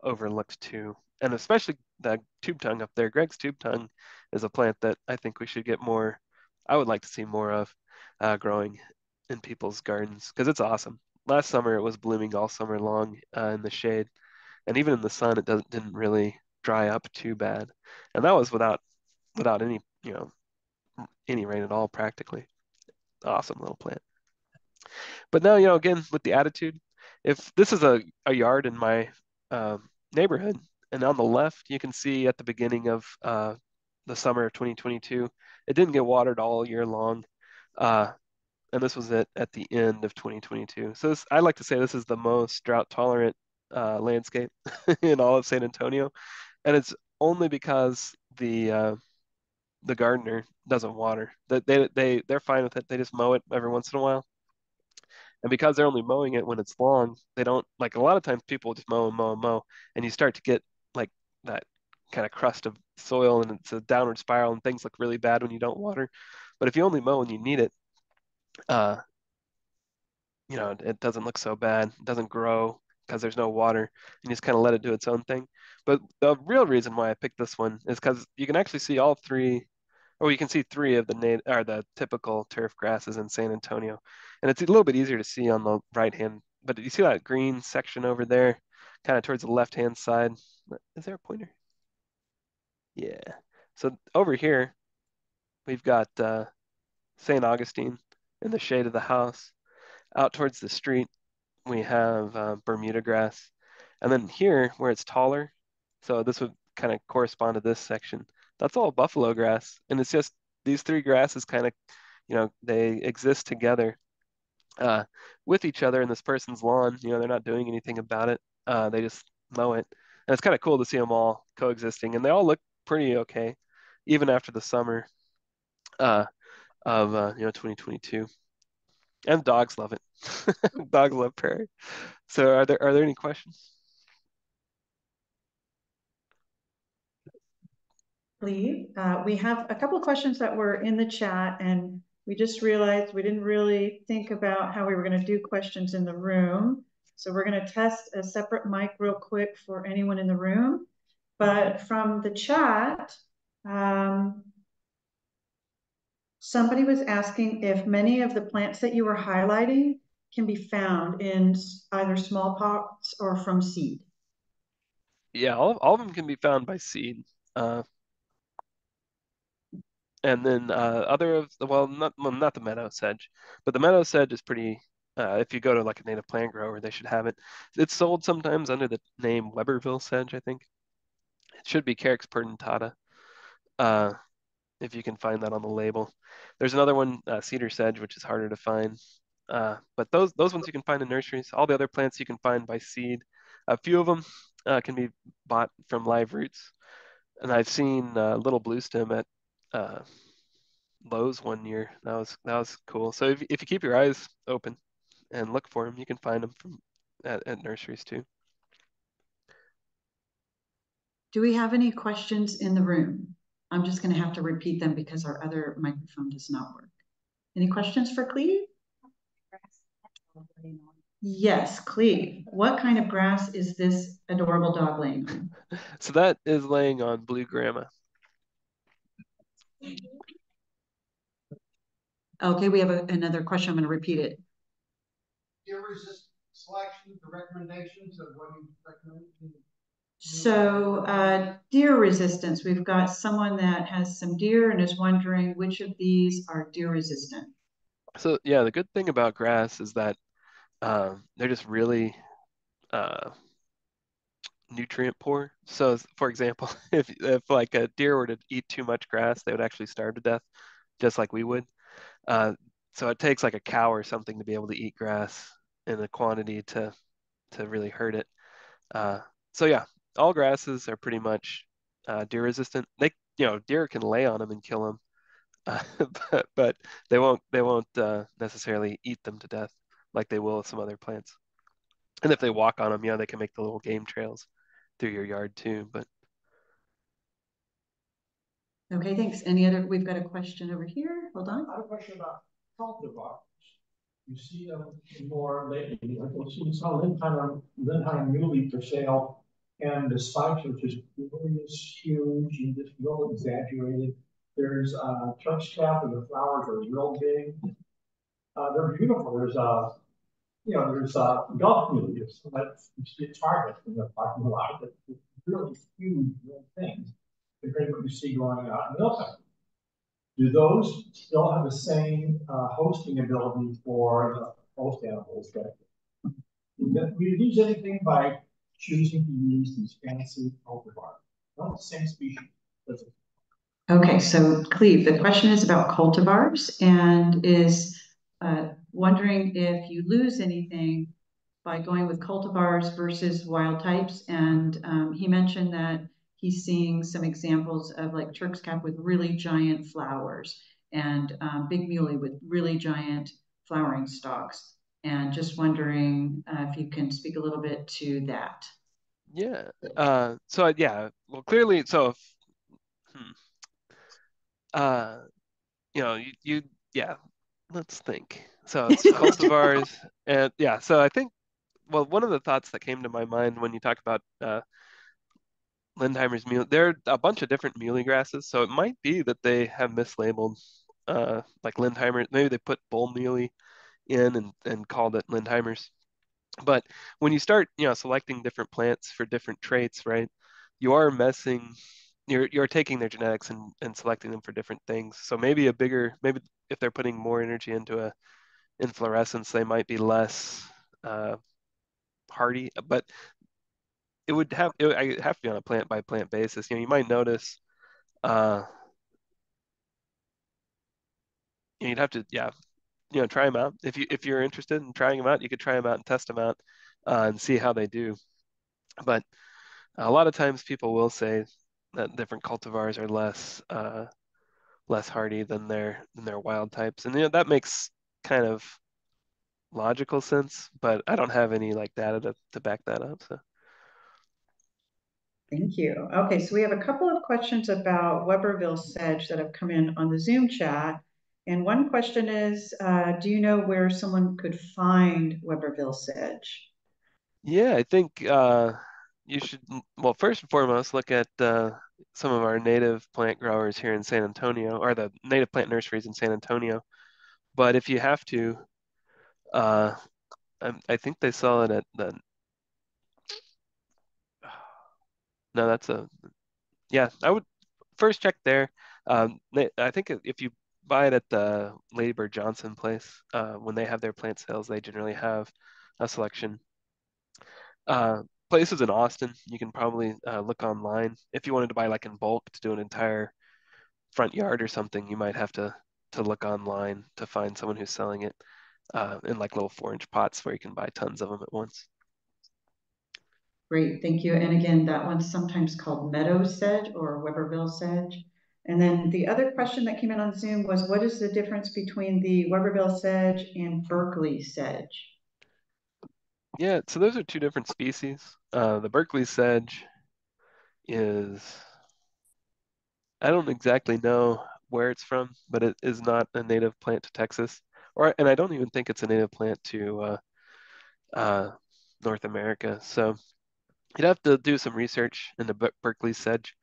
overlooked too. And especially the tube tongue up there. Greg's tube tongue is a plant that I think we should get more, I would like to see more of uh, growing in people's gardens because it's awesome. Last summer, it was blooming all summer long uh, in the shade. And even in the sun, it doesn't, didn't really dry up too bad, and that was without without any you know any rain at all, practically. Awesome little plant. But now, you know, again with the attitude, if this is a, a yard in my uh, neighborhood, and on the left you can see at the beginning of uh, the summer of twenty twenty-two, it didn't get watered all year long, uh, and this was it at the end of twenty twenty-two. So this, I like to say this is the most drought tolerant uh, landscape in all of San Antonio. And it's only because the uh, the gardener doesn't water. They, they, they, they're fine with it. They just mow it every once in a while. And because they're only mowing it when it's long, they don't, like a lot of times people just mow and mow and mow. And you start to get like that kind of crust of soil, and it's a downward spiral, and things look really bad when you don't water. But if you only mow when you need it, uh, you know, it, it doesn't look so bad. It doesn't grow because there's no water, and just kind of let it do its own thing. But the real reason why I picked this one is because you can actually see all three, or you can see three of the native or the typical turf grasses in San Antonio, and it's a little bit easier to see on the right hand. But you see that green section over there, kind of towards the left hand side. Is there a pointer? Yeah. So over here, we've got uh, Saint Augustine in the shade of the house. Out towards the street, we have uh, Bermuda grass. And then here where it's taller, so this would kind of correspond to this section, that's all buffalo grass. And it's just these three grasses kind of, you know, they exist together uh, with each other in this person's lawn. You know, they're not doing anything about it. Uh, they just mow it. And it's kind of cool to see them all coexisting. And they all look pretty okay, even after the summer uh, of, uh, you know, twenty twenty-two. And dogs love it. Dogs love prairie. So are there are there any questions? leave. Uh, we have a couple of questions that were in the chat, and we just realized we didn't really think about how we were going to do questions in the room. So we're going to test a separate mic real quick for anyone in the room. But from the chat, um, somebody was asking if many of the plants that you were highlighting can be found in either small pots or from seed. Yeah, all, all of them can be found by seed. Uh, and then uh, other of the, well, not, well, not the meadow sedge, but the meadow sedge is pretty, uh, if you go to like a native plant grower, they should have it. It's sold sometimes under the name Weberville sedge, I think. It should be Carex perdentata, uh, if you can find that on the label. There's another one, uh, cedar sedge, which is harder to find. Uh, but those those ones you can find in nurseries. All the other plants you can find by seed. A few of them uh, can be bought from live roots. And I've seen uh, little bluestem at uh, Lowe's one year. That was that was cool. So if if you keep your eyes open and look for them, you can find them from at, at nurseries too. Do we have any questions in the room? I'm just going to have to repeat them because our other microphone does not work. Any questions for Cleve? Yes, Cleve. What kind of grass is this adorable dog laying on? So that is laying on Blue Grama. Okay, we have a, another question. I'm going to repeat it. Here is this selection, the recommendations of what you recommend. So uh, deer resistance. We've got someone that has some deer and is wondering which of these are deer resistant. So yeah, the good thing about grass is that uh, they're just really uh, nutrient poor. So for example, if, if like a deer were to eat too much grass, they would actually starve to death, just like we would. Uh, so it takes like a cow or something to be able to eat grass in a quantity to, to really hurt it. Uh, so yeah, all grasses are pretty much uh, deer resistant. They, you know, deer can lay on them and kill them. Uh, but, but they won't they won't uh, necessarily eat them to death like they will with some other plants. And if they walk on them, yeah, they can make the little game trails through your yard too. But okay, thanks. Any other? We've got a question over here. Hold on. I have a question about cultivars. You see them more lately. You saw Lindheimer, Lindheimer muley for sale, and the spikes are just glorious, huge, and just real exaggerated. There's a Turk's cap and the flowers are real big. Uh, they're beautiful. There's a, you know, there's a Gulf Muley. It's hard from the parking lot. It's really huge, real things. Compared to what you see going out in the open. Do those still have the same uh, hosting ability for the host animals? Do you lose anything by choosing to use these fancy cultivars? Not the same species. Okay, so Cleve, the question is about cultivars and is uh, wondering if you lose anything by going with cultivars versus wild types. And um, he mentioned that he's seeing some examples of like Turk's cap with really giant flowers and um, big muley with really giant flowering stalks. And just wondering uh, if you can speak a little bit to that. Yeah, uh, so yeah, well clearly, so if, hmm. Uh, you know, you, you, yeah, let's think. So it's cultivars and yeah, so I think, well, one of the thoughts that came to my mind when you talk about uh, Lindheimer's muley, there are a bunch of different muley grasses. So it might be that they have mislabeled uh, like Lindheimer, maybe they put bull muley in and, and called it Lindheimer's. But when you start, you know, selecting different plants for different traits, right, you are messing You're, you're taking their genetics and, and selecting them for different things. So maybe a bigger, maybe if they're putting more energy into a inflorescence, they might be less uh, hardy, but it would have, it would I'd have to be on a plant by plant basis. You know, you might notice, uh, you'd have to, yeah, you know, try them out. If you, if you're interested in trying them out, you could try them out and test them out uh, and see how they do. But a lot of times people will say that different cultivars are less uh, less hardy than their than their wild types, and you know that makes kind of logical sense. But I don't have any like data to, to back that up. So Thank you. Okay, so we have a couple of questions about Weberville sedge that have come in on the Zoom chat. And one question is, uh, do you know where someone could find Weberville sedge? Yeah, I think uh, you should, well, first and foremost, look at uh, some of our native plant growers here in San Antonio, or the native plant nurseries in San Antonio. But if you have to, uh, I, I think they sell it at the, no, that's a, yeah, I would first check there. Um, they, I think if you buy it at the Lady Bird Johnson place, uh, when they have their plant sales, they generally have a selection. Uh, places in Austin, you can probably uh, look online. If you wanted to buy like in bulk to do an entire front yard or something, you might have to to look online to find someone who's selling it uh, in like little four inch pots where you can buy tons of them at once. Great, thank you. And again, that one's sometimes called Meadow Sedge or Weberville sedge. And then the other question that came in on Zoom was, what is the difference between the Weberville sedge and Berkeley sedge? Yeah, so those are two different species. Uh, the Berkeley sedge is, I don't exactly know where it's from, but it is not a native plant to Texas. or And I don't even think it's a native plant to uh, uh, North America. So you'd have to do some research into the Berkeley sedge.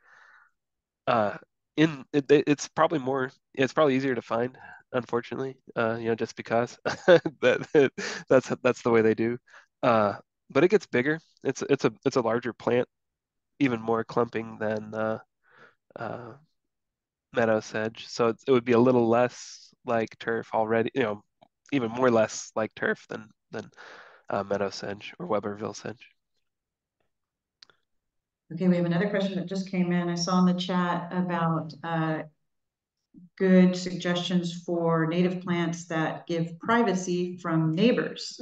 Uh, in it, it's probably more, it's probably easier to find, unfortunately. Uh, you know, just because that that's that's the way they do. Uh, but it gets bigger. It's it's a it's a larger plant, even more clumping than uh, uh, meadow sedge. So it, it would be a little less like turf already. You know, even more less like turf than than uh, meadow sedge or Weberville sedge. Okay, we have another question that just came in. I saw in the chat about uh, good suggestions for native plants that give privacy from neighbors.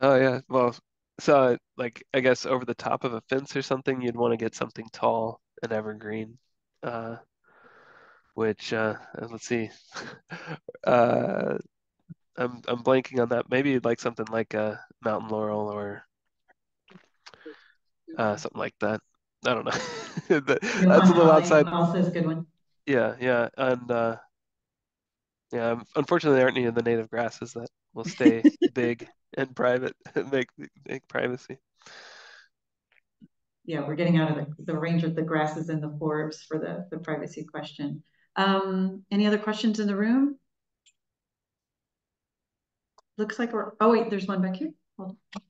Oh yeah, well, so like I guess over the top of a fence or something, you'd want to get something tall and evergreen, uh, which uh, let's see, uh, I'm I'm blanking on that. Maybe you'd like something like a mountain laurel or Uh, something like that. I don't know. that, that's a little outside. Also is a good one. Yeah, yeah, and uh, yeah. Unfortunately, there aren't any of the native grasses that will stay big and private and make make privacy. Yeah, we're getting out of the, the range of the grasses and the forbs for the the privacy question. Um, any other questions in the room? Looks like we're. Oh wait, there's one back here. Hold on.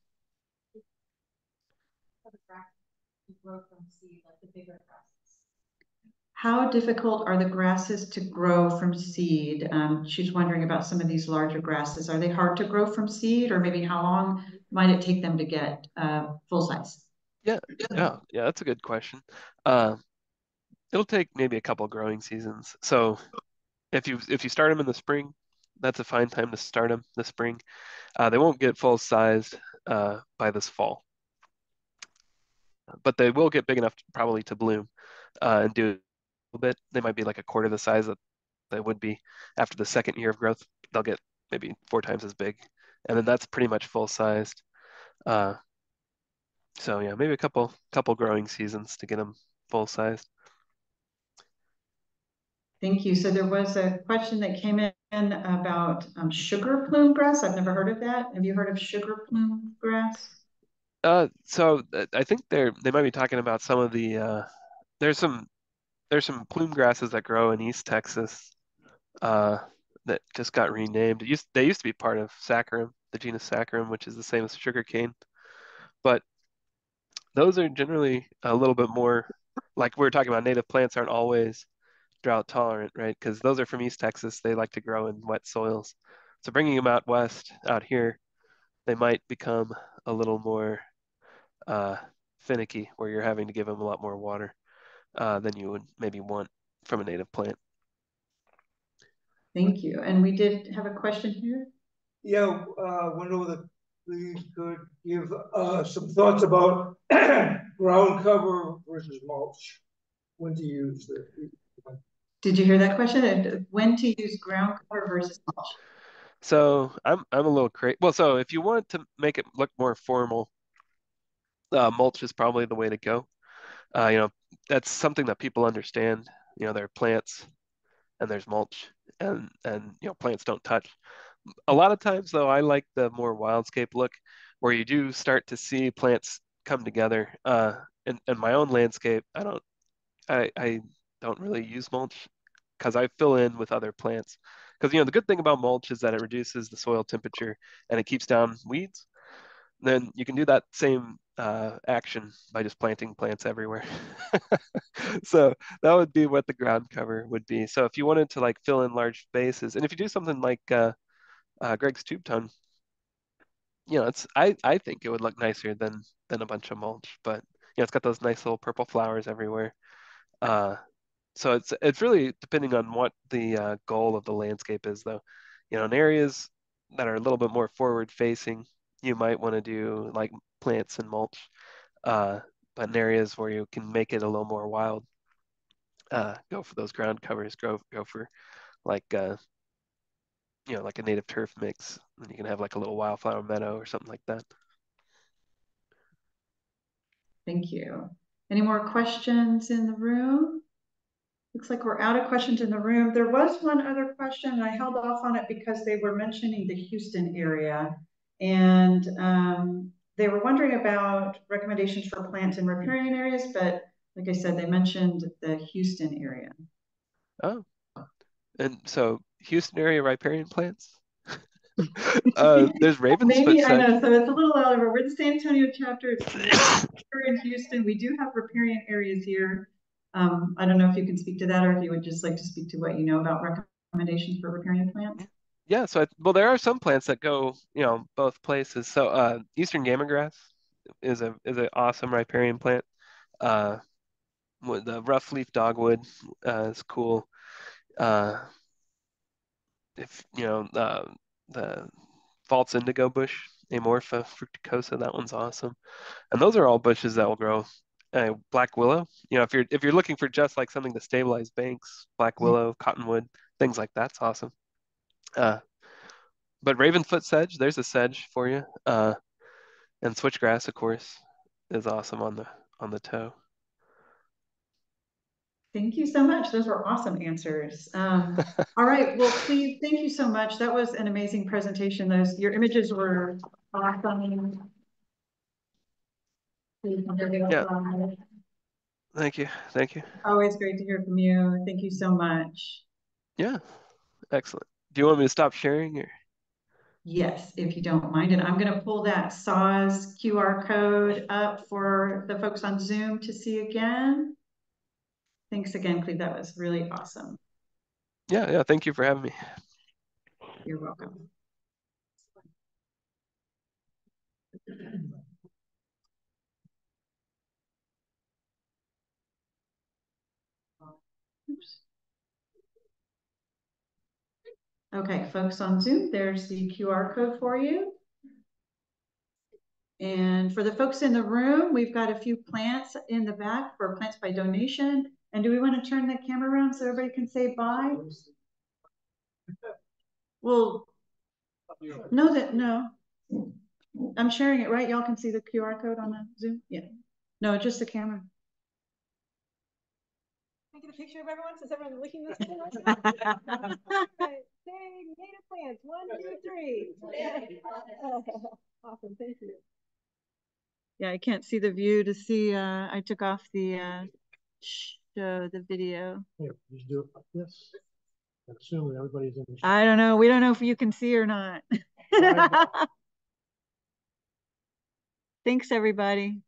Grow from seed, like the bigger grasses. How difficult are the grasses to grow from seed? Um, she's wondering about some of these larger grasses. Are they hard to grow from seed, or maybe how long might it take them to get uh, full size? Yeah, yeah, yeah. That's a good question. Uh, it'll take maybe a couple growing seasons. So if you if you start them in the spring, that's a fine time to start them. The spring, uh, they won't get full sized uh, by this fall. But they will get big enough to, probably to bloom uh, and do a little bit. They might be like a quarter the size that they would be after the second year of growth. They'll get maybe four times as big. And then that's pretty much full-sized. Uh, so yeah, maybe a couple couple growing seasons to get them full-sized. Thank you. So there was a question that came in about um, sugar plume grass. I've never heard of that. Have you heard of sugar plume grass? Uh, so I think they're they might be talking about some of the uh, there's some there's some plume grasses that grow in East Texas uh, that just got renamed. It used they used to be part of saccharum, the genus saccharum, which is the same as sugarcane, but those are generally a little bit more like we were talking about. Native plants aren't always drought tolerant, right? Because those are from East Texas. They like to grow in wet soils, so bringing them out west out here, they might become a little more Uh, finicky, where you're having to give them a lot more water uh, than you would maybe want from a native plant. Thank you. And we did have a question here. Yeah, uh, wonder whether you could give uh, some thoughts about ground cover versus mulch. When to use the? Did you hear that question? When to use ground cover versus mulch? So I'm I'm a little crazy. Well, so if you want to make it look more formal. uh, mulch is probably the way to go. Uh, you know, that's something that people understand. You know, there are plants and there's mulch, and, and, you know, plants don't touch. A lot of times, though, I like the more wildscape look where you do start to see plants come together. Uh, in, in my own landscape, I don't, I, I don't really use mulch because I fill in with other plants. Because, you know, the good thing about mulch is that it reduces the soil temperature and it keeps down weeds. Then you can do that same uh, action by just planting plants everywhere. So that would be what the ground cover would be. So if you wanted to like fill in large spaces, and if you do something like uh, uh, Greg's tube tongue, you know, it's I, I think it would look nicer than than a bunch of mulch. But you know, it's got those nice little purple flowers everywhere. Uh, so it's it's really depending on what the uh, goal of the landscape is, though. You know, in areas that are a little bit more forward facing, you might want to do like plants and mulch, uh, but in areas where you can make it a little more wild, uh, go for those ground covers. Go go for like uh, you know, like a native turf mix, and you can have like a little wildflower meadow or something like that. Thank you. Any more questions in the room? Looks like we're out of questions in the room. There was one other question, and I held off on it because they were mentioning the Houston area. And um, they were wondering about recommendations for plants in riparian areas, but like I said, they mentioned the Houston area. Oh, and so Houston area riparian plants? uh, there's Raven's Maybe, foot sedge. I know, so it's a little all over. We're in the San Antonio chapter. It's in Houston. We do have riparian areas here. Um, I don't know if you can speak to that or if you would just like to speak to what you know about recommendations for riparian plants. Yeah, so, I, well, there are some plants that go, you know, both places. So uh, Eastern Gamma grass is a is an awesome riparian plant. Uh, the rough leaf dogwood uh, is cool. Uh, if, you know, uh, the false indigo bush, Amorpha fructicosa, that one's awesome. And those are all bushes that will grow. Uh, black willow, you know, if you're, if you're looking for just like something to stabilize banks, black willow, cottonwood, things like that's awesome. Uh, but Ravenfoot sedge, there's a sedge for you, uh, and switchgrass, of course, is awesome on the on the toe. Thank you so much. Those were awesome answers. Um, all right, well, please, thank you so much. That was an amazing presentation. Those your images were awesome. Yeah. Thank you. Thank you. Always great to hear from you. Thank you so much. Yeah, excellent. Do you want me to stop sharing? Or? Yes, if you don't mind. And I'm going to pull that S A W's Q R code up for the folks on Zoom to see again. Thanks again, Cleve. That was really awesome. Yeah, yeah. Thank you for having me. You're welcome. Oops. Okay, folks on Zoom, there's the Q R code for you. And for the folks in the room, we've got a few plants in the back for plants by donation. And do we want to turn the camera around so everybody can say bye? Well, no, that, no. I'm sharing it, right? Y'all can see the Q R code on the Zoom? Yeah. No, just the camera. Get a picture of everyone since everyone's licking this thing right now. Right. Say native plants. One, two, three. Awesome. Thank you. Yeah, I can't see the view to see. Uh, I took off the uh, show, the video. Here, just do it like this. And assume that everybody's in the show. I don't know. We don't know if you can see or not. Thanks, everybody.